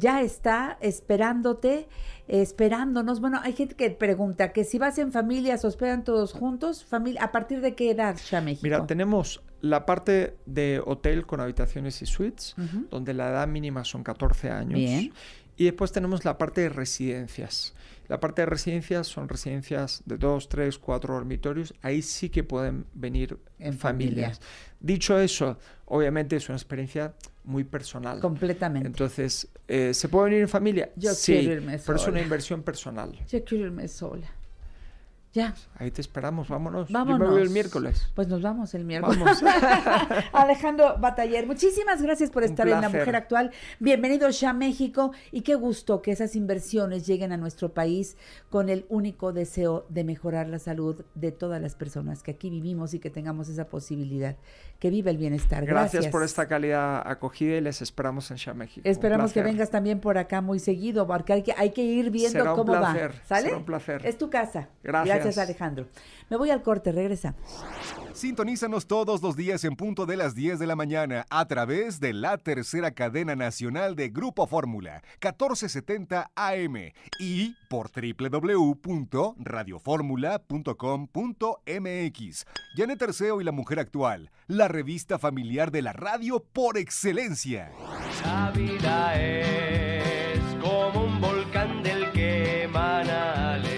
ya está esperándote, esperándonos. Bueno, hay gente que pregunta que si vas en familia, ¿se hospedan todos juntos? ¿A partir de qué edad, SHA México? Mira, tenemos la parte de hotel con habitaciones y suites, donde la edad mínima son 14 años. Bien. Y después tenemos la parte de residencias. La parte de residencias son residencias de 2, 3, 4 dormitorios. Ahí sí que pueden venir en familias. Dicho eso, obviamente es una experiencia muy personal. Completamente. Entonces, ¿se puede venir en familia? Yo quiero irme sola. Pero es una inversión personal. Yo quiero irme sola. Ya. Ahí te esperamos, vámonos. Yo me voy el miércoles. Pues nos vamos el miércoles. Vamos. Alejandro Bataller, muchísimas gracias por estar en La Mujer Actual. Bienvenido SHA México y qué gusto que esas inversiones lleguen a nuestro país con el único deseo de mejorar la salud de todas las personas que aquí vivimos y que tengamos esa posibilidad. Que viva el bienestar. Gracias por esta calidad acogida y les esperamos en SHA México. Esperamos que vengas también por acá muy seguido, porque hay que ir viendo cómo va. ¿Sale? Será un placer. Es tu casa. Gracias. Gracias, Alejandro. Me voy al corte, regresamos. Sintonízanos todos los días en punto de las 10 de la mañana a través de la tercera cadena nacional de Grupo Fórmula, 1470 AM y por www.radioformula.com.mx. Janett Arceo y La Mujer Actual, la revista familiar de la radio por excelencia. La vida es como un volcán del que emana alegría.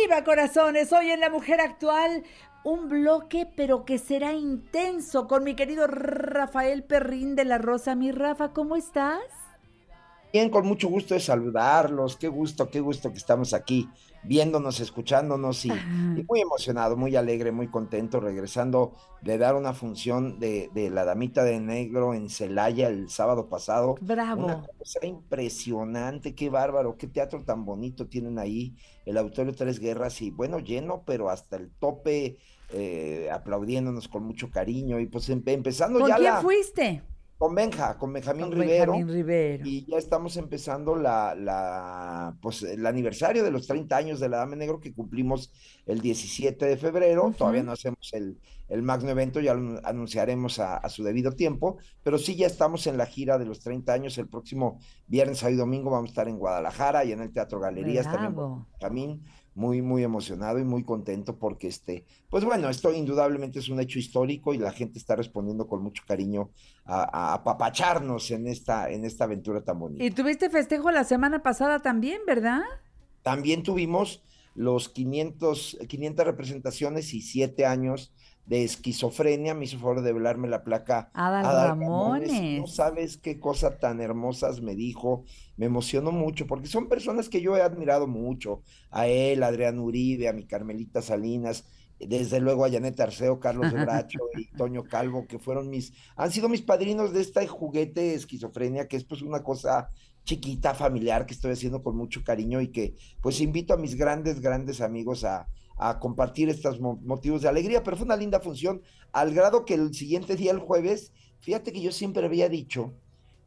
¡Viva corazones! Hoy en La Mujer Actual, un bloque pero que será intenso con mi querido Rafael Perrín de la Rosa. Mi Rafa, ¿cómo estás? Bien, con mucho gusto de saludarlos. Qué gusto que estamos aquí viéndonos, escuchándonos y muy emocionado, muy alegre, muy contento, regresando de dar una función de La Damita de Negro en Celaya el sábado pasado. ¡Bravo! Una cosa impresionante, qué bárbaro, qué teatro tan bonito tienen ahí. El Auditorio Tres Guerras y bueno, lleno, pero hasta el tope, aplaudiéndonos con mucho cariño y pues empezando ya. ¿Con quién fuiste? Con Benjamín Rivero. Y ya estamos empezando el aniversario de los 30 años de La Dama de Negro que cumplimos el 17 de febrero. Todavía no hacemos el magno evento, ya lo anunciaremos a su debido tiempo, pero sí ya estamos en la gira de los 30 años. El próximo viernes, sábado y domingo vamos a estar en Guadalajara y en el Teatro Galerías. Bravo. También muy, muy emocionado y muy contento porque pues bueno, esto indudablemente es un hecho histórico y la gente está respondiendo con mucho cariño a apapacharnos en esta aventura tan bonita. Y tuviste festejo la semana pasada también, ¿verdad? También tuvimos los 500 representaciones y 7 años de esquizofrenia, me hizo favor de velarme la placa Adal Ramones. No sabes qué cosa tan hermosas me dijo, me emocionó mucho, porque son personas que yo he admirado mucho, a él, a Adrián Uribe, a mi Carmelita Salinas, desde luego a Janett Arceo, Carlos de Bracho y Toño Calvo, que fueron han sido mis padrinos de este juguete de esquizofrenia, que es pues una cosa chiquita, familiar, que estoy haciendo con mucho cariño y que pues invito a mis grandes, grandes amigos a compartir estos motivos de alegría, pero fue una linda función, al grado que el siguiente día, el jueves, fíjate que yo siempre había dicho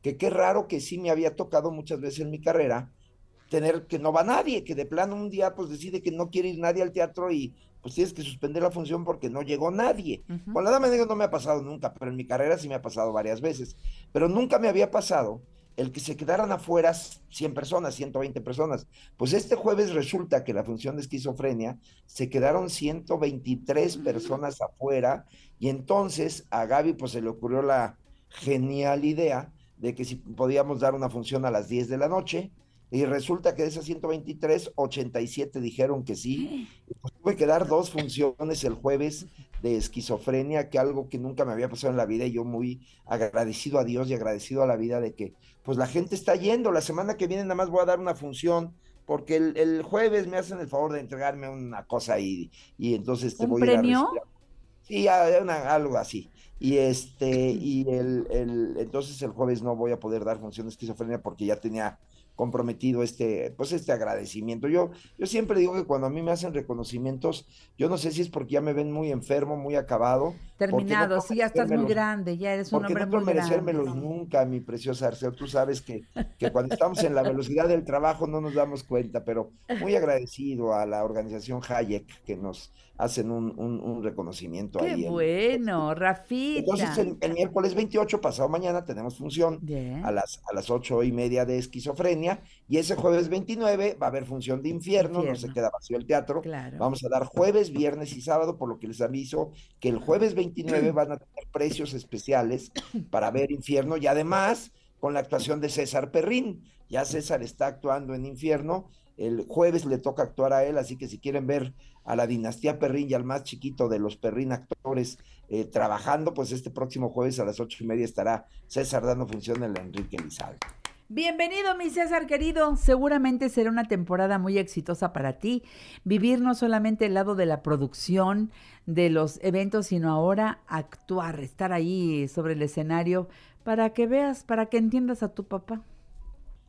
que qué raro que sí me había tocado muchas veces en mi carrera, tener que no va nadie, que de plano un día pues decide que no quiere ir nadie al teatro y pues tienes que suspender la función porque no llegó nadie. Uh-huh. Con La Dama de Negro no me ha pasado nunca, pero en mi carrera sí me ha pasado varias veces, pero nunca me había pasado el que se quedaran afuera 100 personas, 120 personas. Pues este jueves resulta que la función de esquizofrenia se quedaron 123 personas afuera, y entonces a Gaby pues se le ocurrió la genial idea de que si podíamos dar una función a las 10 de la noche, y resulta que de esas 123, 87 dijeron que sí. Pues tuve que dar dos funciones el jueves de esquizofrenia, que algo que nunca me había pasado en la vida, y yo muy agradecido a Dios y agradecido a la vida de que pues la gente está yendo. La semana que viene nada más voy a dar una función, porque el jueves me hacen el favor de entregarme una cosa y entonces te voy a ir a recibir. Sí, algo así. Y entonces el jueves no voy a poder dar función de esquizofrenia porque ya tenía comprometido este agradecimiento. Yo siempre digo que cuando a mí me hacen reconocimientos, yo no sé si es porque ya me ven muy enfermo, muy acabado. Terminado, no, sí, ya estás muy grande, ya eres un hombre muy grande. Porque no puedo merecérmelos nunca, mi preciosa Arceo. Tú sabes que cuando estamos en la velocidad del trabajo no nos damos cuenta, pero muy agradecido a la organización Hayek que nos hacen un reconocimiento. ¡Qué ahí! ¡Qué bueno, Rafita! Entonces el miércoles 28, pasado mañana, tenemos función a las 8:30 de esquizofrenia. Y ese jueves 29 va a haber función de Infierno. No se queda vacío el teatro. Claro. Vamos a dar jueves, viernes y sábado, por lo que les aviso que el jueves 29 van a tener precios especiales para ver Infierno, y además con la actuación de César Perrín. Ya César está actuando en Infierno, el jueves le toca actuar a él, así que si quieren ver a la dinastía Perrín y al más chiquito de los Perrín actores trabajando, pues este próximo jueves a las 8:30 estará César dando función en la Enrique Elizalde. Bienvenido, mi César querido. Seguramente será una temporada muy exitosa para ti. Vivir no solamente el lado de la producción, de los eventos, sino ahora actuar, estar ahí sobre el escenario para que veas, para que entiendas a tu papá.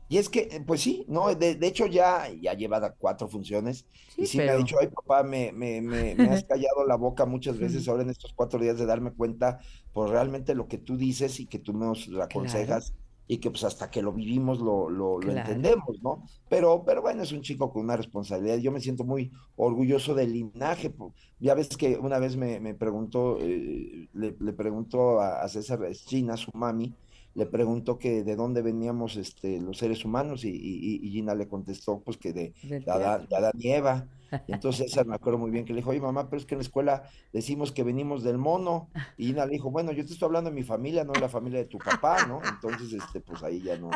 Y es que, pues sí, no, de hecho ya lleva 4 funciones. Sí, y sí me ha dicho, ay papá, me has callado la boca muchas veces ahora en estos 4 días de darme cuenta por realmente lo que tú dices y que tú nos aconsejas. Claro. Y que pues hasta que lo vivimos lo entendemos, ¿no? Pero bueno, es un chico con una responsabilidad. Yo me siento muy orgulloso del linaje. Ya ves que una vez me preguntó, le preguntó a César, Gina, su mami, le preguntó que de dónde veníamos los seres humanos, y Gina le contestó pues que de Adán y Eva. Entonces César, me acuerdo muy bien que le dijo, oye mamá, pero es que en la escuela decimos que venimos del mono, y Gina le dijo, bueno, yo te estoy hablando de mi familia, no de la familia de tu papá, ¿no? Entonces pues ahí ya no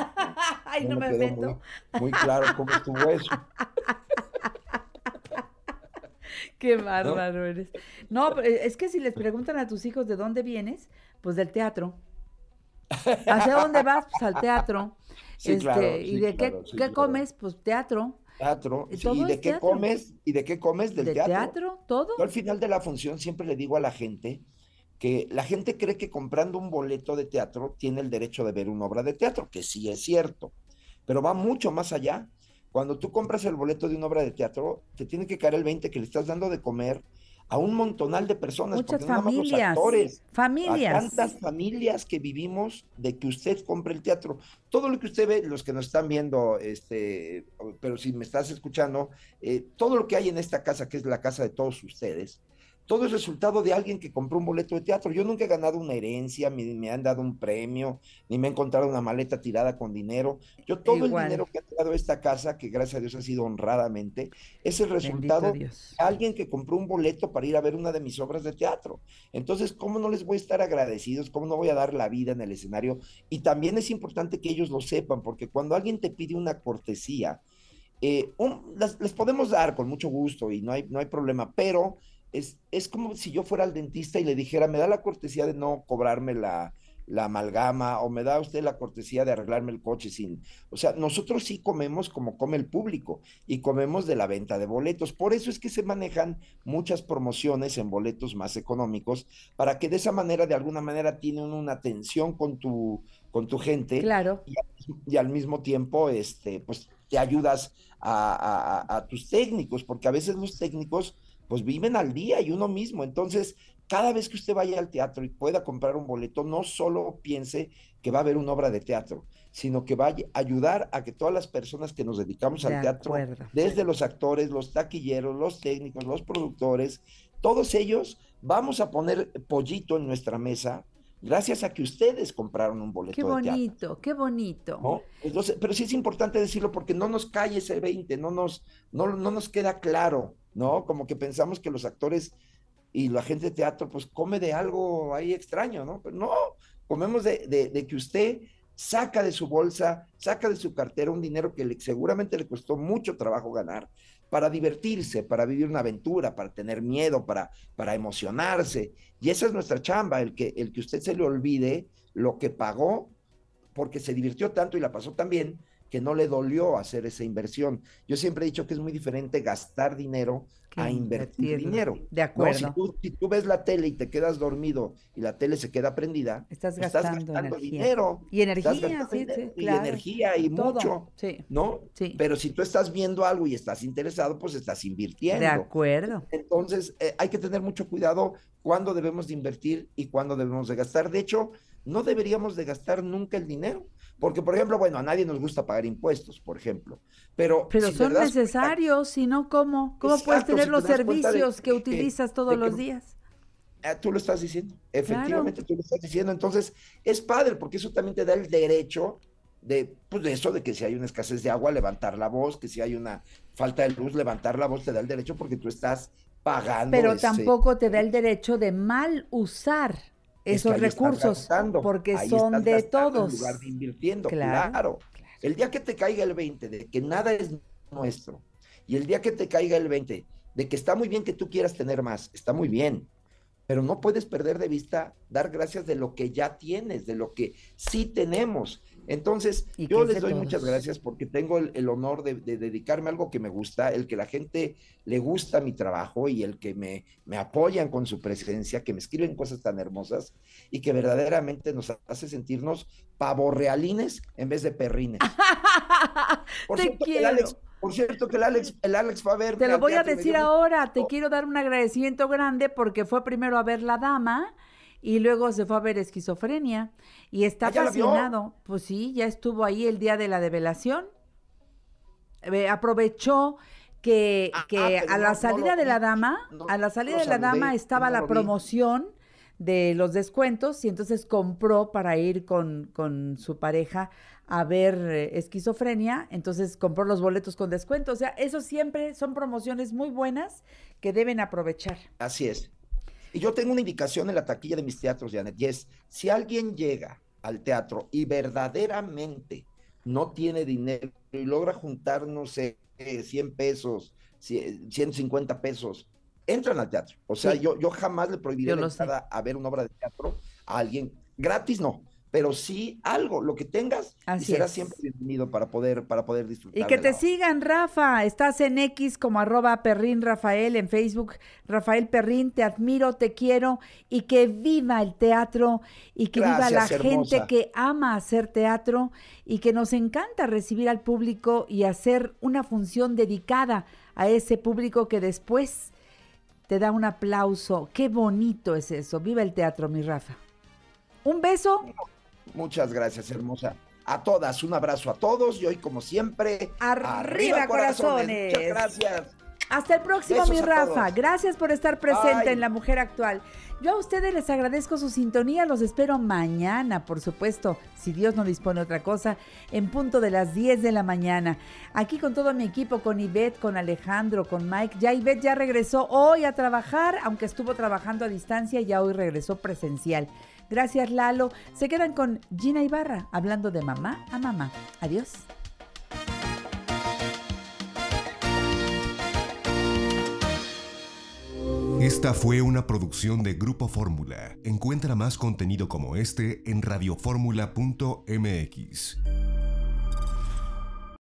me quedó muy claro cómo estuvo eso. Qué bárbaro eres. No, es que si les preguntan a tus hijos de dónde vienes, pues del teatro. ¿Hacia dónde vas? Pues al teatro. Sí, claro, sí, ¿y de qué comes? Pues teatro. Teatro, sí, y de qué teatro comes, y de qué comes del teatro. Teatro, todo. Yo al final de la función siempre le digo a la gente que la gente cree que comprando un boleto de teatro tiene el derecho de ver una obra de teatro, que sí es cierto, pero va mucho más allá. Cuando tú compras el boleto de una obra de teatro, te tiene que caer el 20 que le estás dando de comer a un montonal de personas, muchas porque no familias, nada más los actores, familias. A tantas familias que vivimos de que usted compre el teatro. Todo lo que usted ve, los que nos están viendo, pero si me estás escuchando, todo lo que hay en esta casa, que es la casa de todos ustedes, todo es resultado de alguien que compró un boleto de teatro. Yo nunca he ganado una herencia, ni me han dado un premio, ni me he encontrado una maleta tirada con dinero. Yo todo el dinero que ha tirado esta casa, que gracias a Dios ha sido honradamente, es el resultado de alguien que compró un boleto para ir a ver una de mis obras de teatro. Entonces, ¿cómo no les voy a estar agradecidos? ¿Cómo no voy a dar la vida en el escenario? Y también es importante que ellos lo sepan, porque cuando alguien te pide una cortesía, las podemos dar con mucho gusto y no hay problema, pero es como si yo fuera al dentista y le dijera, me da la cortesía de no cobrarme la amalgama, o me da usted la cortesía de arreglarme el coche sin... O sea, nosotros sí comemos como come el público y comemos de la venta de boletos. Por eso es que se manejan muchas promociones en boletos más económicos, para que de esa manera, de alguna manera, tienen una atención con tu gente. Claro. Y al mismo tiempo, pues te ayudas a tus técnicos, porque a veces los técnicos pues viven al día y uno mismo. Entonces, cada vez que usted vaya al teatro y pueda comprar un boleto, no solo piense que va a haber una obra de teatro, sino que va a ayudar a que todas las personas que nos dedicamos al teatro, desde los actores, los taquilleros, los técnicos, los productores, todos ellos, vamos a poner pollito en nuestra mesa, gracias a que ustedes compraron un boleto. Qué bonito, qué bonito. ¿No? Entonces, pero sí es importante decirlo, porque no nos cae ese 20, no nos queda claro, ¿no? Como que pensamos que los actores y la gente de teatro pues come de algo ahí extraño, ¿no? Pero no, comemos de que usted saca de su bolsa, saca de su cartera un dinero que seguramente le costó mucho trabajo ganar, para divertirse, para vivir una aventura, para tener miedo, para emocionarse. Y esa es nuestra chamba, el que usted se le olvide lo que pagó, porque se divirtió tanto y la pasó tan bien, que no le dolió hacer esa inversión. Yo siempre he dicho que es muy diferente gastar dinero a invertir dinero. De acuerdo. No, si tú ves la tele y te quedas dormido y la tele se queda prendida, estás gastando dinero. Y energía, y todo. Mucho, sí, ¿no? Sí. Pero si tú estás viendo algo y estás interesado, pues estás invirtiendo. De acuerdo. Entonces, hay que tener mucho cuidado cuándo debemos de invertir y cuándo debemos de gastar. De hecho, no deberíamos de gastar nunca el dinero, porque, por ejemplo, bueno, a nadie nos gusta pagar impuestos, por ejemplo, pero si son necesarios, si no, ¿cómo exacto, puedes tener si los servicios que utilizas todos los días? Tú lo estás diciendo, efectivamente, claro. Tú lo estás diciendo. Entonces, es padre, porque eso también te da el derecho de que si hay una escasez de agua, levantar la voz, que si hay una falta de luz, levantar la voz, te da el derecho porque tú estás pagando. Pero tampoco te da el derecho de mal usar esos recursos, porque son de todos. En lugar de invirtiendo, claro. El día que te caiga el 20 de que nada es nuestro, y el día que te caiga el 20 de que está muy bien que tú quieras tener más, está muy bien, pero no puedes perder de vista dar gracias de lo que ya tienes, de lo que sí tenemos. Entonces, yo les doy muchas gracias porque tengo el honor de dedicarme a algo que me gusta, el que la gente le gusta mi trabajo y el que me apoyan con su presencia, que me escriben cosas tan hermosas y que verdaderamente nos hace sentirnos pavorrealines en vez de perrines. Por cierto, que el Alex fue a ver... Te lo voy a decir ahora, te quiero dar un agradecimiento grande porque fue primero a ver La Dama... Y luego se fue a ver Esquizofrenia y está fascinado. Pues sí, ya estuvo ahí el día de la develación. Aprovechó que a la salida de La Dama, estaba la promoción de los descuentos y entonces compró para ir con su pareja a ver Esquizofrenia, entonces compró los boletos con descuento. O sea, eso siempre son promociones muy buenas que deben aprovechar. Así es. Y yo tengo una indicación en la taquilla de mis teatros, Janett, y es, si alguien llega al teatro y verdaderamente no tiene dinero y logra juntar, no sé, 100 pesos, 150 pesos, entran al teatro. O sea, sí. yo jamás le prohibiré la entrada a ver una obra de teatro a alguien. Gratis no, pero sí algo, lo que tengas, y será siempre bienvenido para poder disfrutar. Y que te sigan, Rafa. Estás en X como @PerrinRafael, en Facebook, Rafael Perrín. Te admiro, te quiero, y que viva el teatro, y que viva la gente que ama hacer teatro, y que nos encanta recibir al público y hacer una función dedicada a ese público que después te da un aplauso. Qué bonito es eso. Viva el teatro, mi Rafa. Un beso. Muchas gracias, hermosa. A todas, un abrazo a todos y hoy, como siempre, ¡arriba corazones! Muchas gracias. Hasta el próximo, besos mi Rafa. Gracias por estar presente en La Mujer Actual. Yo a ustedes les agradezco su sintonía. Los espero mañana, por supuesto, si Dios no dispone otra cosa, en punto de las 10 de la mañana. Aquí con todo mi equipo, con Ivette, con Alejandro, con Mike. Ya Ivette ya regresó hoy a trabajar, aunque estuvo trabajando a distancia, ya hoy regresó presencial. Gracias, Lalo. Se quedan con Gina Ibarra, hablando de mamá a mamá. Adiós. Esta fue una producción de Grupo Fórmula. Encuentra más contenido como este en radiofórmula.mx.